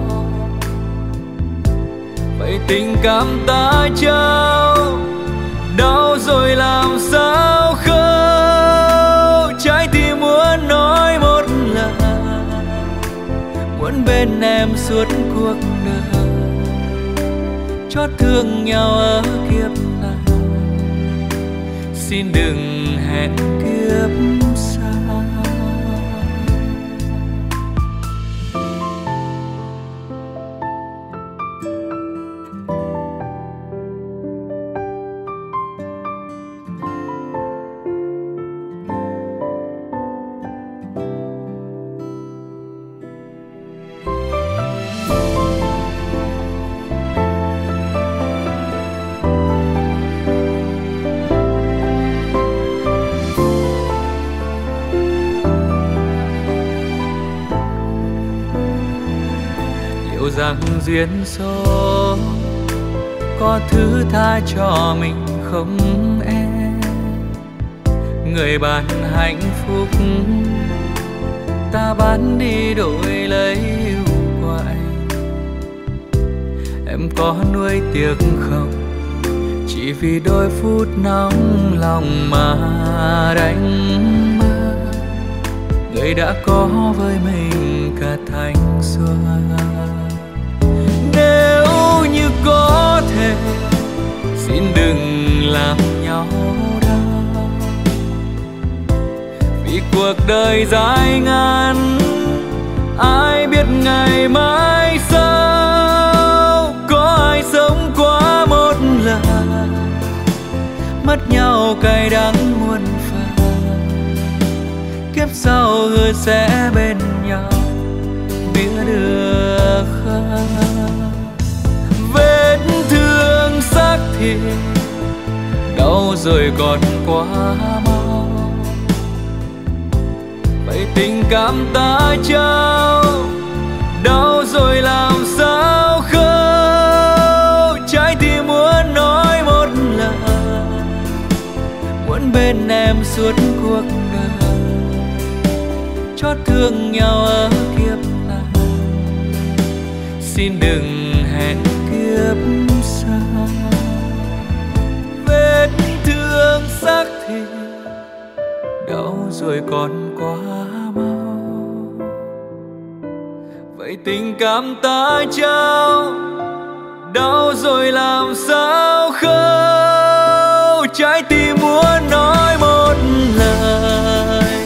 vậy tình cảm ta trao đau rồi làm sao khâu. Trái tim muốn nói một lời, muốn bên em suốt cuộc đời, chót thương nhau ở kiếp này. Xin đừng hẹn kiếp xa. Rằng duyên số có thứ tha cho mình không em, người bạn hạnh phúc ta bán đi đổi lấy yêu quạnh. Em có nuối tiếc không chỉ vì đôi phút nóng lòng mà đánh mơ, người đã có với mình cả thanh xuân. Nếu như có thể xin đừng làm nhau đau, vì cuộc đời dài ngàn ai biết ngày mai sau. Có ai sống quá một lần, mất nhau cay đắng muôn phần, kiếp sau hứa sẽ bên nhau biết được không. Vết thương xác thịt đau rồi còn quá mau, vậy tình cảm ta trao đau rồi làm sao khâu. Trái tim muốn nói một lời, muốn bên em suốt cuộc đời, chót thương nhau ở kiếp này. Xin đừng hẹn kiếp xa. Vết thương xác thịt đau rồi còn quá mau, vậy tình cảm ta trao đau rồi làm sao khâu. Trái tim muốn nói một lời,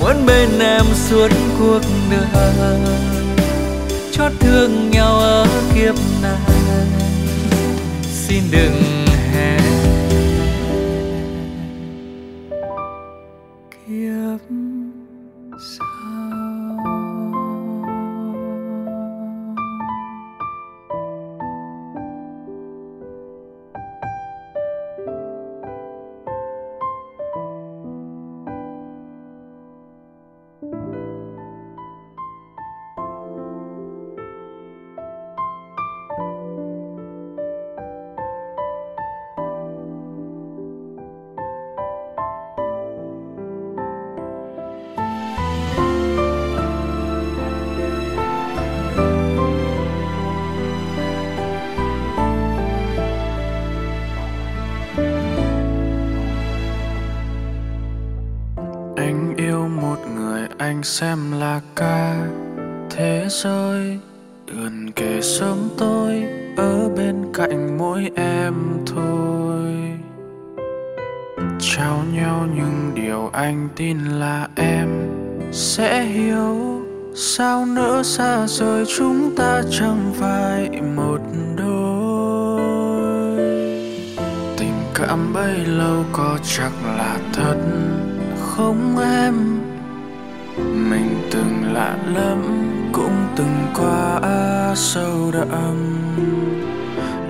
muốn bên em suốt cuộc đời, chót thương nhau ở kiếp này. Xin đừng hẹn kiếp sau. Anh xem là cả thế giới, gần kề sớm tôi ở bên cạnh mỗi em thôi. Trao nhau những điều anh tin là em sẽ hiểu, sao nỡ xa rời chúng ta chẳng phải một đôi. Tình cảm bấy lâu có chắc là thật không em? Mình từng lạ lẫm cũng từng quá sâu đậm,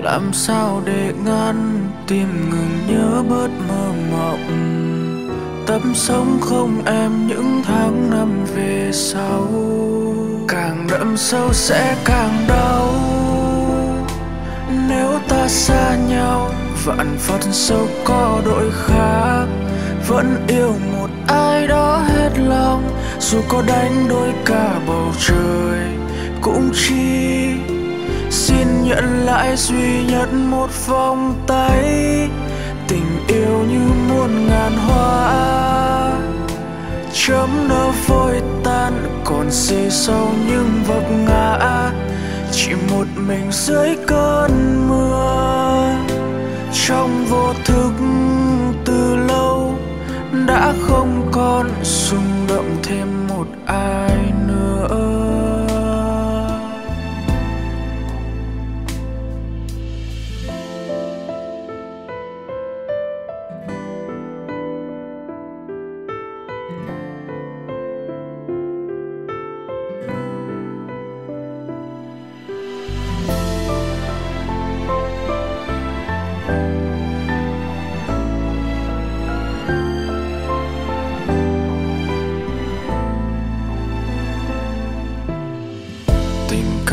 làm sao để ngăn tim ngừng nhớ bớt mơ mộng. Tấm sống không em những tháng năm về sau, càng đậm sâu sẽ càng đau. Nếu ta xa nhau vạn phận sâu có đổi khác, vẫn yêu một ai đó hết lòng, dù có đánh đôi cả bầu trời cũng chi. Xin nhận lại duy nhất một vòng tay, tình yêu như muôn ngàn hoa chấm nở vội tan, còn gì sau những vấp ngã, chỉ một mình dưới cơn mưa. Trong vô thức từ lâu đã không còn rung động thêm một ai nữa.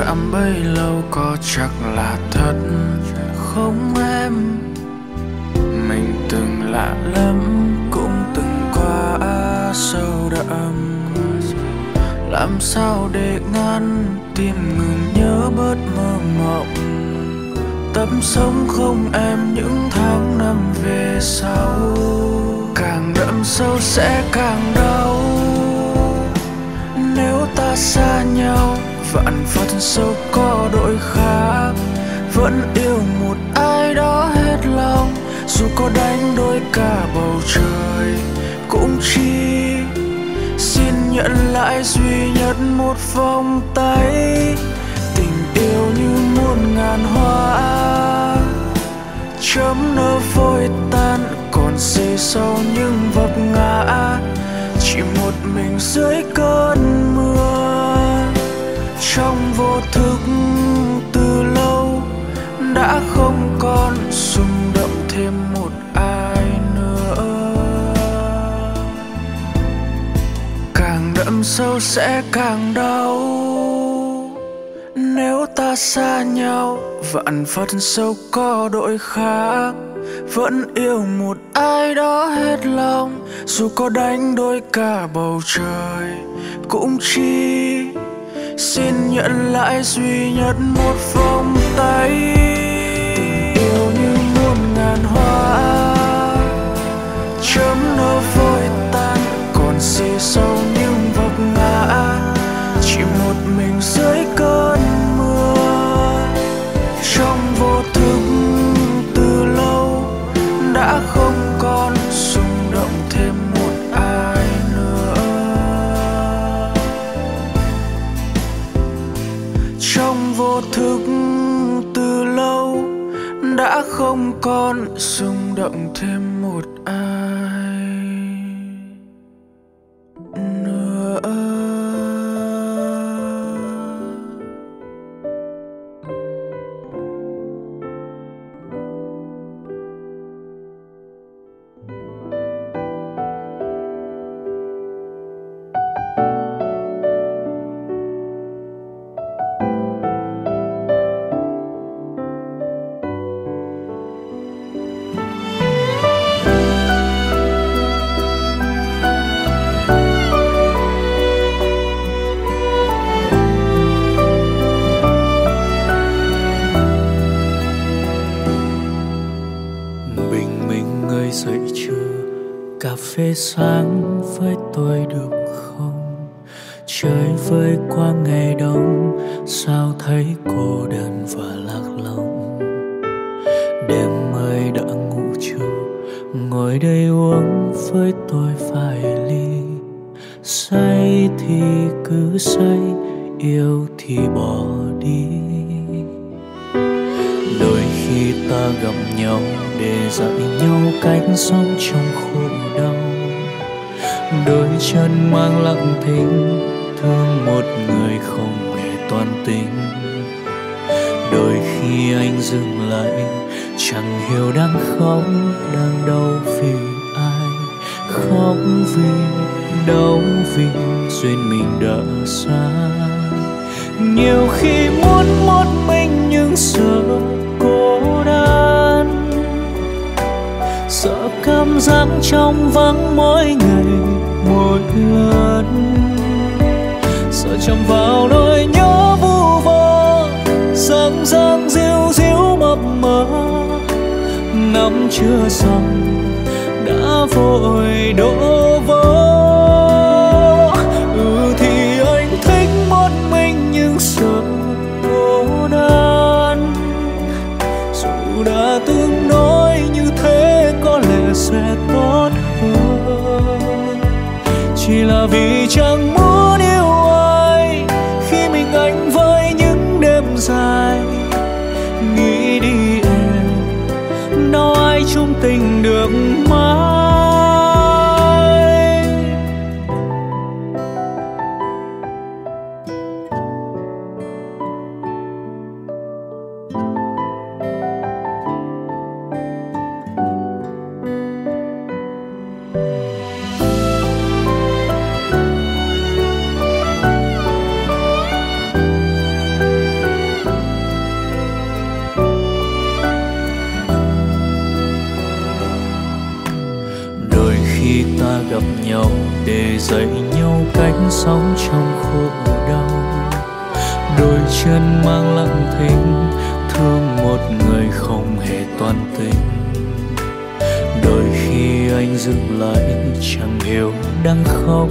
Cảm bấy lâu có chắc là thật không em? Mình từng lạ lắm, cũng từng quá sâu đậm. Làm sao để ngăn tim ngừng nhớ bớt mơ mộng? Tấm sống không em những tháng năm về sau, càng đậm sâu sẽ càng đau. Nếu ta xa nhau, vạn vật sâu có đổi khác, vẫn yêu một ai đó hết lòng, dù có đánh đôi cả bầu trời cũng chi. Xin nhận lại duy nhất một vòng tay, tình yêu như muôn ngàn hoa chấm nở vội tan, còn gì sau những vấp ngã, chỉ một mình dưới cơn mưa. Trong vô thức từ lâu đã không còn rung động thêm một ai nữa. Càng đậm sâu sẽ càng đau, nếu ta xa nhau, vạn vật sâu có đổi khác, vẫn yêu một ai đó hết lòng, dù có đánh đôi cả bầu trời cũng chi. Xin nhận lại duy nhất một vòng tay, tình yêu như muôn ngàn hoa chấm nở vội tan, còn gì sau những vấp ngã, chỉ một mình dưới cơn mưa. Trong vô thức từ lâu đã không còn rung động thêm một ai. Trong vô thức từ lâu đã không còn rung động thêm một ai nữa. Phê sáng với tôi được không? Trời vơi qua ngày đông, sao thấy cô đơn và lạc lòng. Đêm ơi đã ngủ chưa, ngồi đây uống với tôi vài ly. Say thì cứ say, yêu thì bỏ đi. Đôi khi ta gặp nhau để dạy nhau cách sống trong khổ đau. Đôi chân mang lặng thinh, thương một người không hề toàn tình. Đôi khi anh dừng lại, chẳng hiểu đang khóc, đang đau vì ai. Khóc vì, đau vì duyên mình đã xa. Nhiều khi muốn một mình nhưng sợ cô đơn, sợ cảm dáng trong vắng mỗi ngày một lần, sợ chạm vào nỗi nhớ vu vơ dáng dáng díu díu mập mờ. Năm chưa xong đã vội đổ vỡ. Ừ thì anh thích một mình nhưng sợ cô đơn, dù đã tương đối như thế có lẽ sẽ tốt hơn, chỉ là vì chẳng muốn yêu ai khi mình anh với những đêm dài. Nghĩ đi em, đâu ai chung tình được mãi. Để dạy nhau cách sống trong khổ đau, đôi chân mang lặng thinh thương một người không hề toan tính. Đôi khi anh dừng lại chẳng hiểu đang khóc,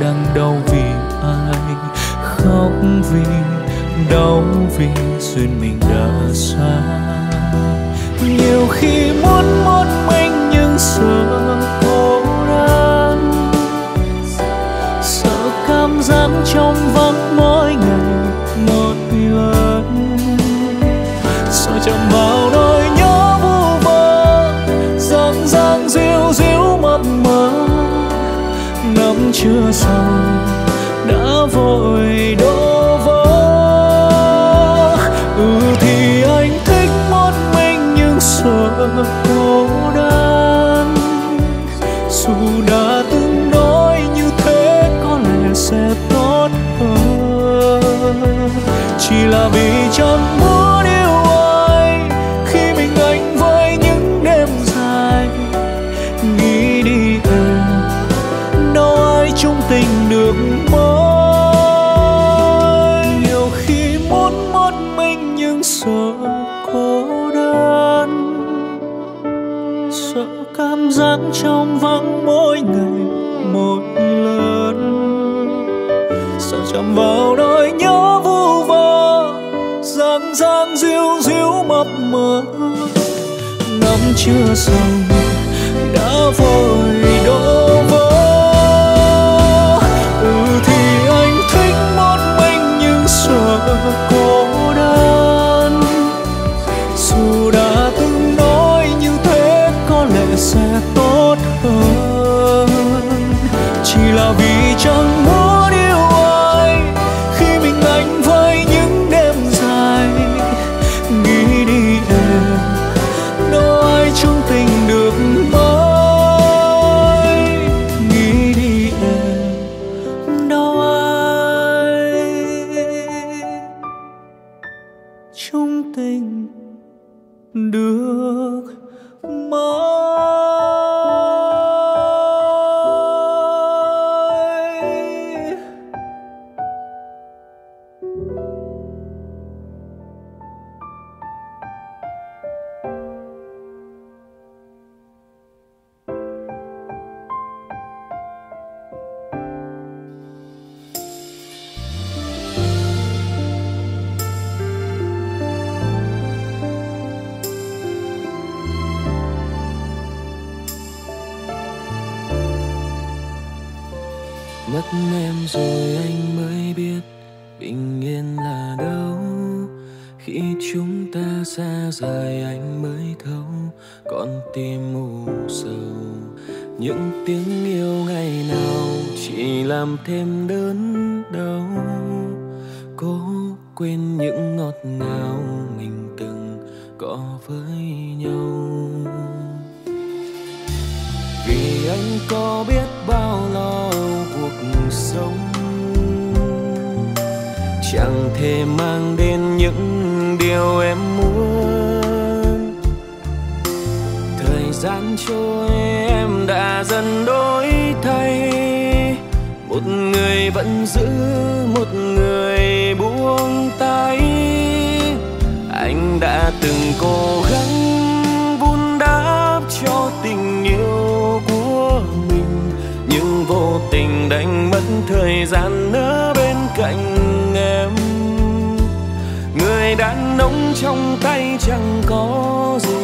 đang đau vì ai, khóc vì đau vì duyên mình đã xa. Nhiều khi muốn một mình nhưng sợ cô đơn, sợ cảm giác trong vắng mỗi ngày một lần, sợ chạm vào nỗi nhớ vu vơ dáng dáng díu díu mập mờ. Năm chưa xong đã vội đổ vỡ. Ừ thì anh thích một mình nhưng sợ cô đơn, dù đã từng nói như thế có lẽ sẽ tốt hơn, chỉ là vì chẳng muốn yêu ai khi mình anh với những đêm dài. Nghĩ đi em, đâu ai chung tình được mãi. Nhiều khi muốn một mình nhưng sợ cô đơn, sợ cảm giác trong vắng mỗi ngày một lần, sợ chạm vào nỗi nhớ vu vơ dáng dáng díu díu mập mờ. Năm chưa xong đã vội đổ vỡ. Ừ thì anh thích một mình nhưng sợ cô đơn, dù đã từng nói như thế có lẽ sẽ tốt hơn, chỉ là vì chẳng muốn thêm đớn đau. Cố quên những ngọt ngào mình từng có với nhau, vì anh có biết bao lo cuộc sống chẳng thể mang đến những điều em muốn. Thời gian trôi em đã dần đổi thay, một người vẫn giữ, một người buông tay. Anh đã từng cố gắng vun đắp cho tình yêu của mình, nhưng vô tình đánh mất thời gian ở bên cạnh em. Người đàn ông trong tay chẳng có gì,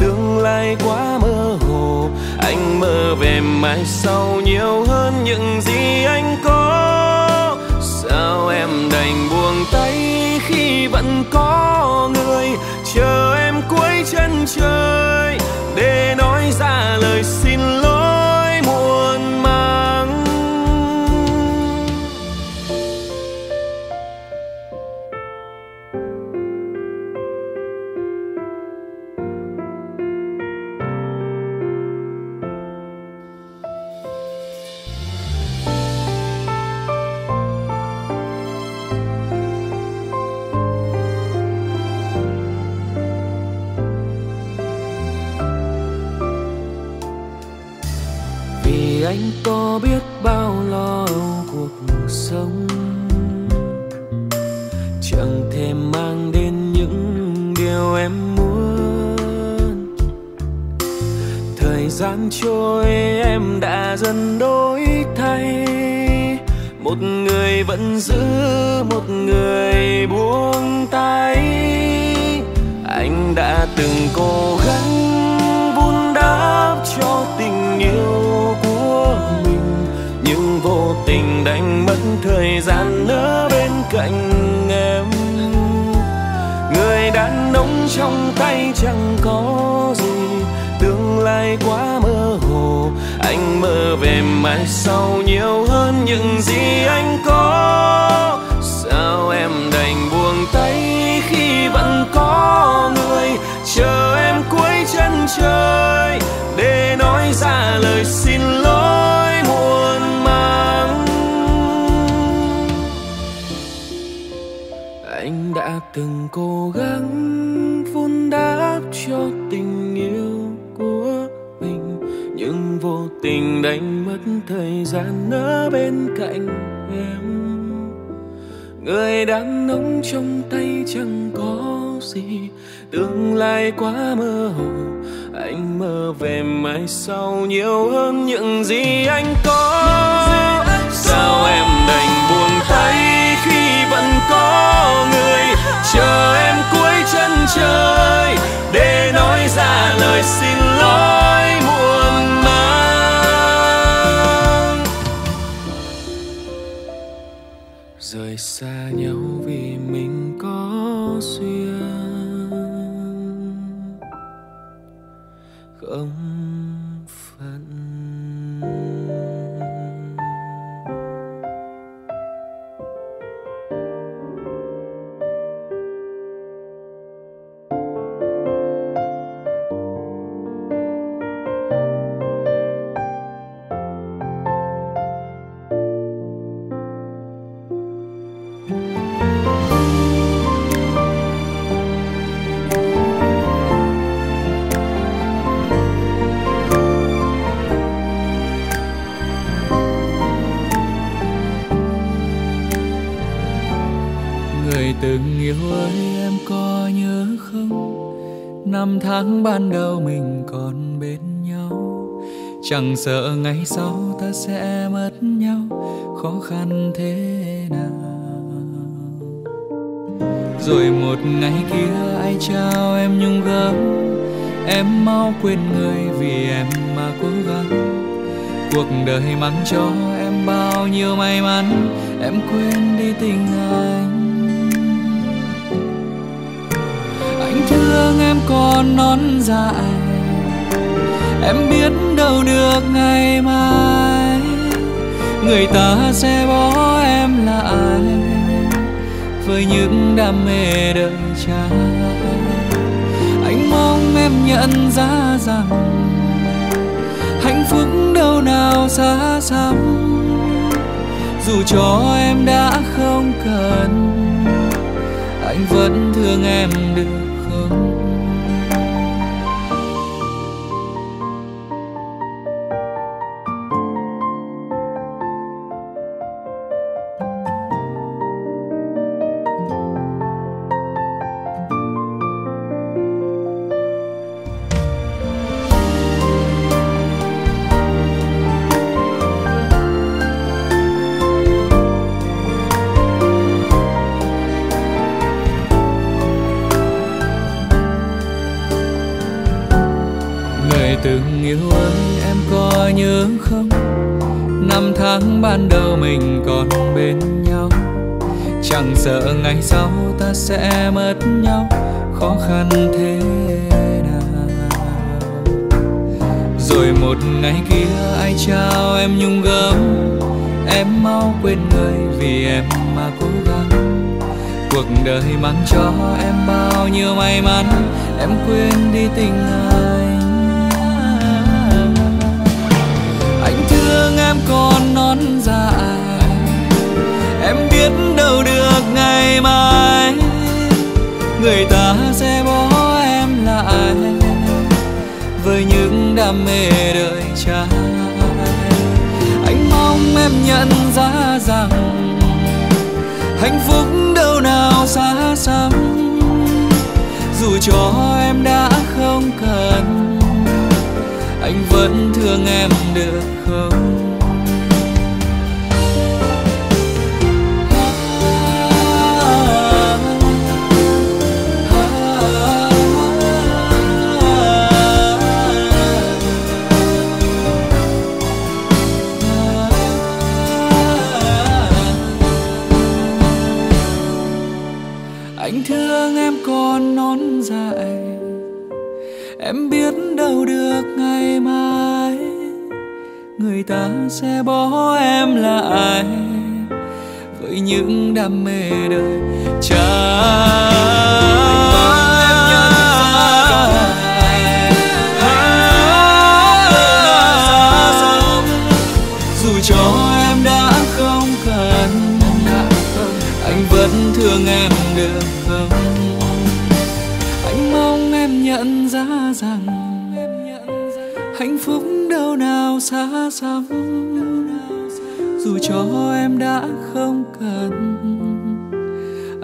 tương lai quá mơ hồ. Anh mơ về mai sau nhiều hơn những gì anh có. Sao em đành buông tay khi vẫn có người chờ em cuối chân trời để nói ra lời xin lỗi muộn màng. Anh có biết bao lo âu cuộc sống chẳng thể mang đến những điều em muốn. Thời gian trôi em đã dần đổi thay, một người vẫn giữ, một người buông tay. Anh đã từng cố gắng vun đắp cho tình yêu của mình, nhưng vô tình đánh mất thời gian ở bên cạnh em. Người đàn ông trong tay chẳng có gì, tương lai quá mơ hồ. Anh mơ về mai sau nhiều hơn những gì anh có. Sao em đành buông tay khi vẫn có người chờ em cuối chân trời để nói ra lời xin lỗi muộn màng. Anh đã từng cố gắng vun đắp cho tình yêu của mình, nhưng vô tình đánh mất thời gian ở bên cạnh em. Người đàn ông trong tay chẳng có gì, tương lai quá mơ hồ. Anh mơ về mai sau nhiều hơn những gì anh có. Sao em đành buông tay khi vẫn có người chờ em cuối chân trời để nói ra lời xin lỗi muộn màng. Rời xa nhau vì mình có duyên không phận. Từng yêu ơi em có nhớ không, năm tháng ban đầu mình còn bên nhau. Chẳng sợ ngày sau ta sẽ mất nhau, khó khăn thế nào. Rồi một ngày kia ai trao em nhung gấm, em mau quên người vì em mà cố gắng. Cuộc đời mang cho em bao nhiêu may mắn, em quên đi tình anh. Anh thương em còn nón dài, em biết đâu được ngày mai người ta sẽ bỏ em lại với những đam mê đời trai. Anh mong em nhận ra rằng hạnh phúc đâu nào xa xăm, dù cho em đã không cần anh vẫn thương em được. từng yêu ơi em có nhớ không, năm tháng ban đầu mình còn bên nhau, chẳng sợ ngày sau ta sẽ mất nhau khó khăn thế nào. Rồi một ngày kia ai trao em nhung gấm, em mau quên người vì em mà cố gắng. Cuộc đời mang cho em bao nhiêu may mắn, em quên đi tình anh. Anh thương em còn non dài, em biết đâu được ngày mai người ta sẽ bỏ em lại với những đam mê đời trai. Anh mong em nhận ra rằng hạnh phúc đâu nào xa xăm, dù cho em đã không cần anh vẫn thương em được không? Anh thương em còn non dại, em biết đâu được ngày mai người ta sẽ bỏ em lại với những đam mê đời trai. Thương em được không? Anh mong em nhận ra rằng hạnh phúc đâu nào xa xăm, dù cho em đã không cần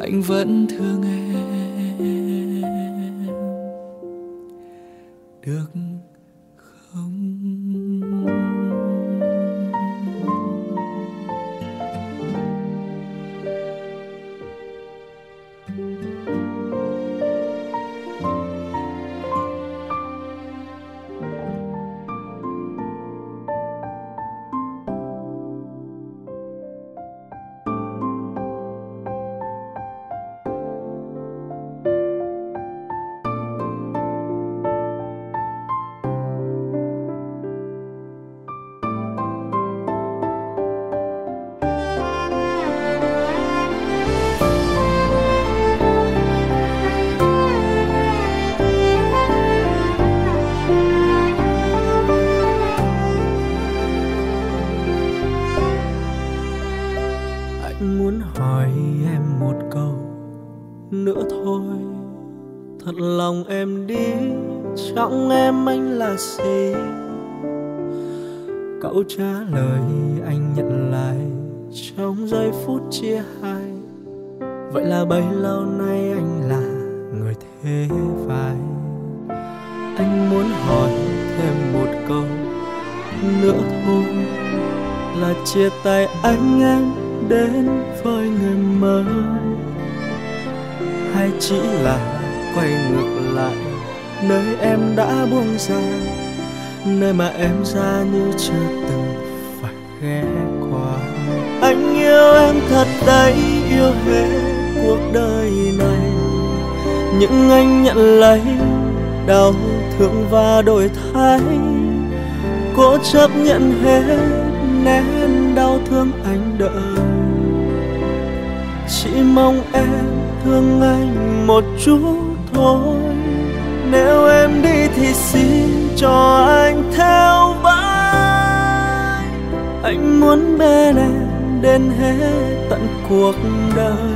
anh vẫn thương em được không? Cậu trả lời anh nhận lại trong giây phút chia hai. Vậy là bấy lâu nay anh là người thế vai. Anh muốn hỏi thêm một câu nữa thôi, là chia tay anh em đến với người mới, hay chỉ là quay ngược lại nơi em đã buông ra, nơi mà em ra như chưa từng phải ghé qua. Anh yêu em thật đấy, yêu hết cuộc đời này, nhưng anh nhận lấy đau thương và đổi thay, cố chấp nhận hết nén đau thương anh đợi. Chỉ mong em thương anh một chút thôi, nếu em đi thì xin cho anh theo vai. Anh muốn bên em đến hết tận cuộc đời,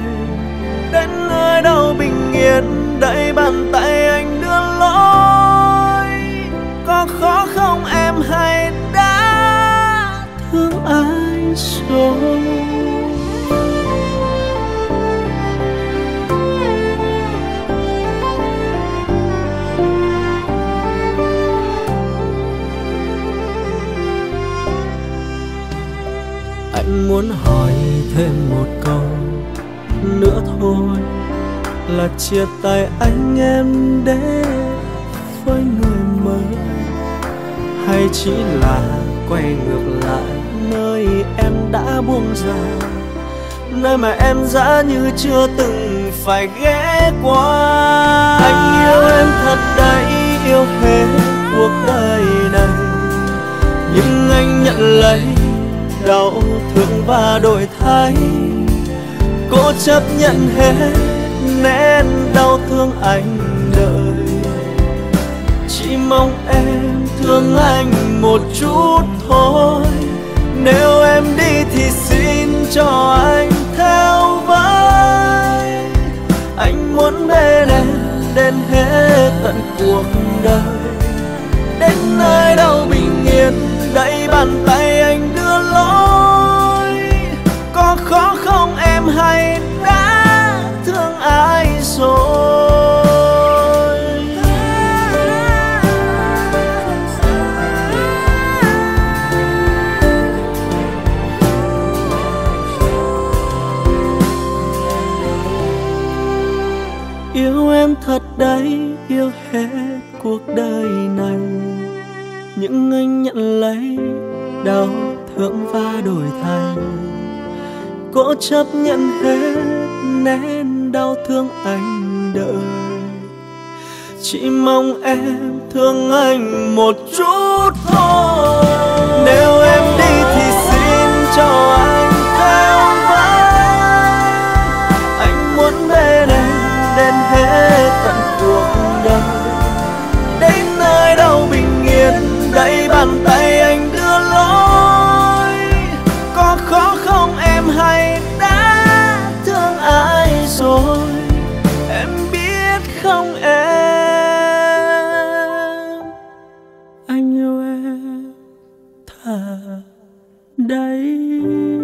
đến nơi đâu bình yên đẩy bàn tay anh đưa lối. Có khó không em hay đã thương ai rồi? Anh muốn hỏi thêm một câu nữa thôi, là chia tay anh em để với người mới, chỉ là quay ngược lại nơi em đã buông ra, nơi mà em dã như chưa từng phải ghé qua. Anh yêu em thật đấy, yêu hết cuộc đời này, nhưng anh nhận lấy đau thương và đổi thay. Cố chấp nhận hết nên đau thương anh đời, chỉ mong em thương anh một chút thôi. Nếu em đi thì xin cho anh theo vai, anh muốn bên em đến hết tận cuộc đời, đến nơi đâu bình yên đẩy bàn tay anh đưa lối. Có khó không em hay đã thương ai rồi? Em thật đấy, yêu hết cuộc đời này, những anh nhận lấy đau thương và đổi thay. Cố chấp nhận hết nên đau thương anh đợi, chỉ mong em thương anh một chút thôi. Nếu em đi thì xin cho anh theo vai, anh muốn bên em đến hết tận cuộc đời, đến nơi đâu bình yên đẩy bàn tay anh đưa lối. Có khó không em hay đã thương ai rồi? Em biết không em, anh yêu em thật đấy.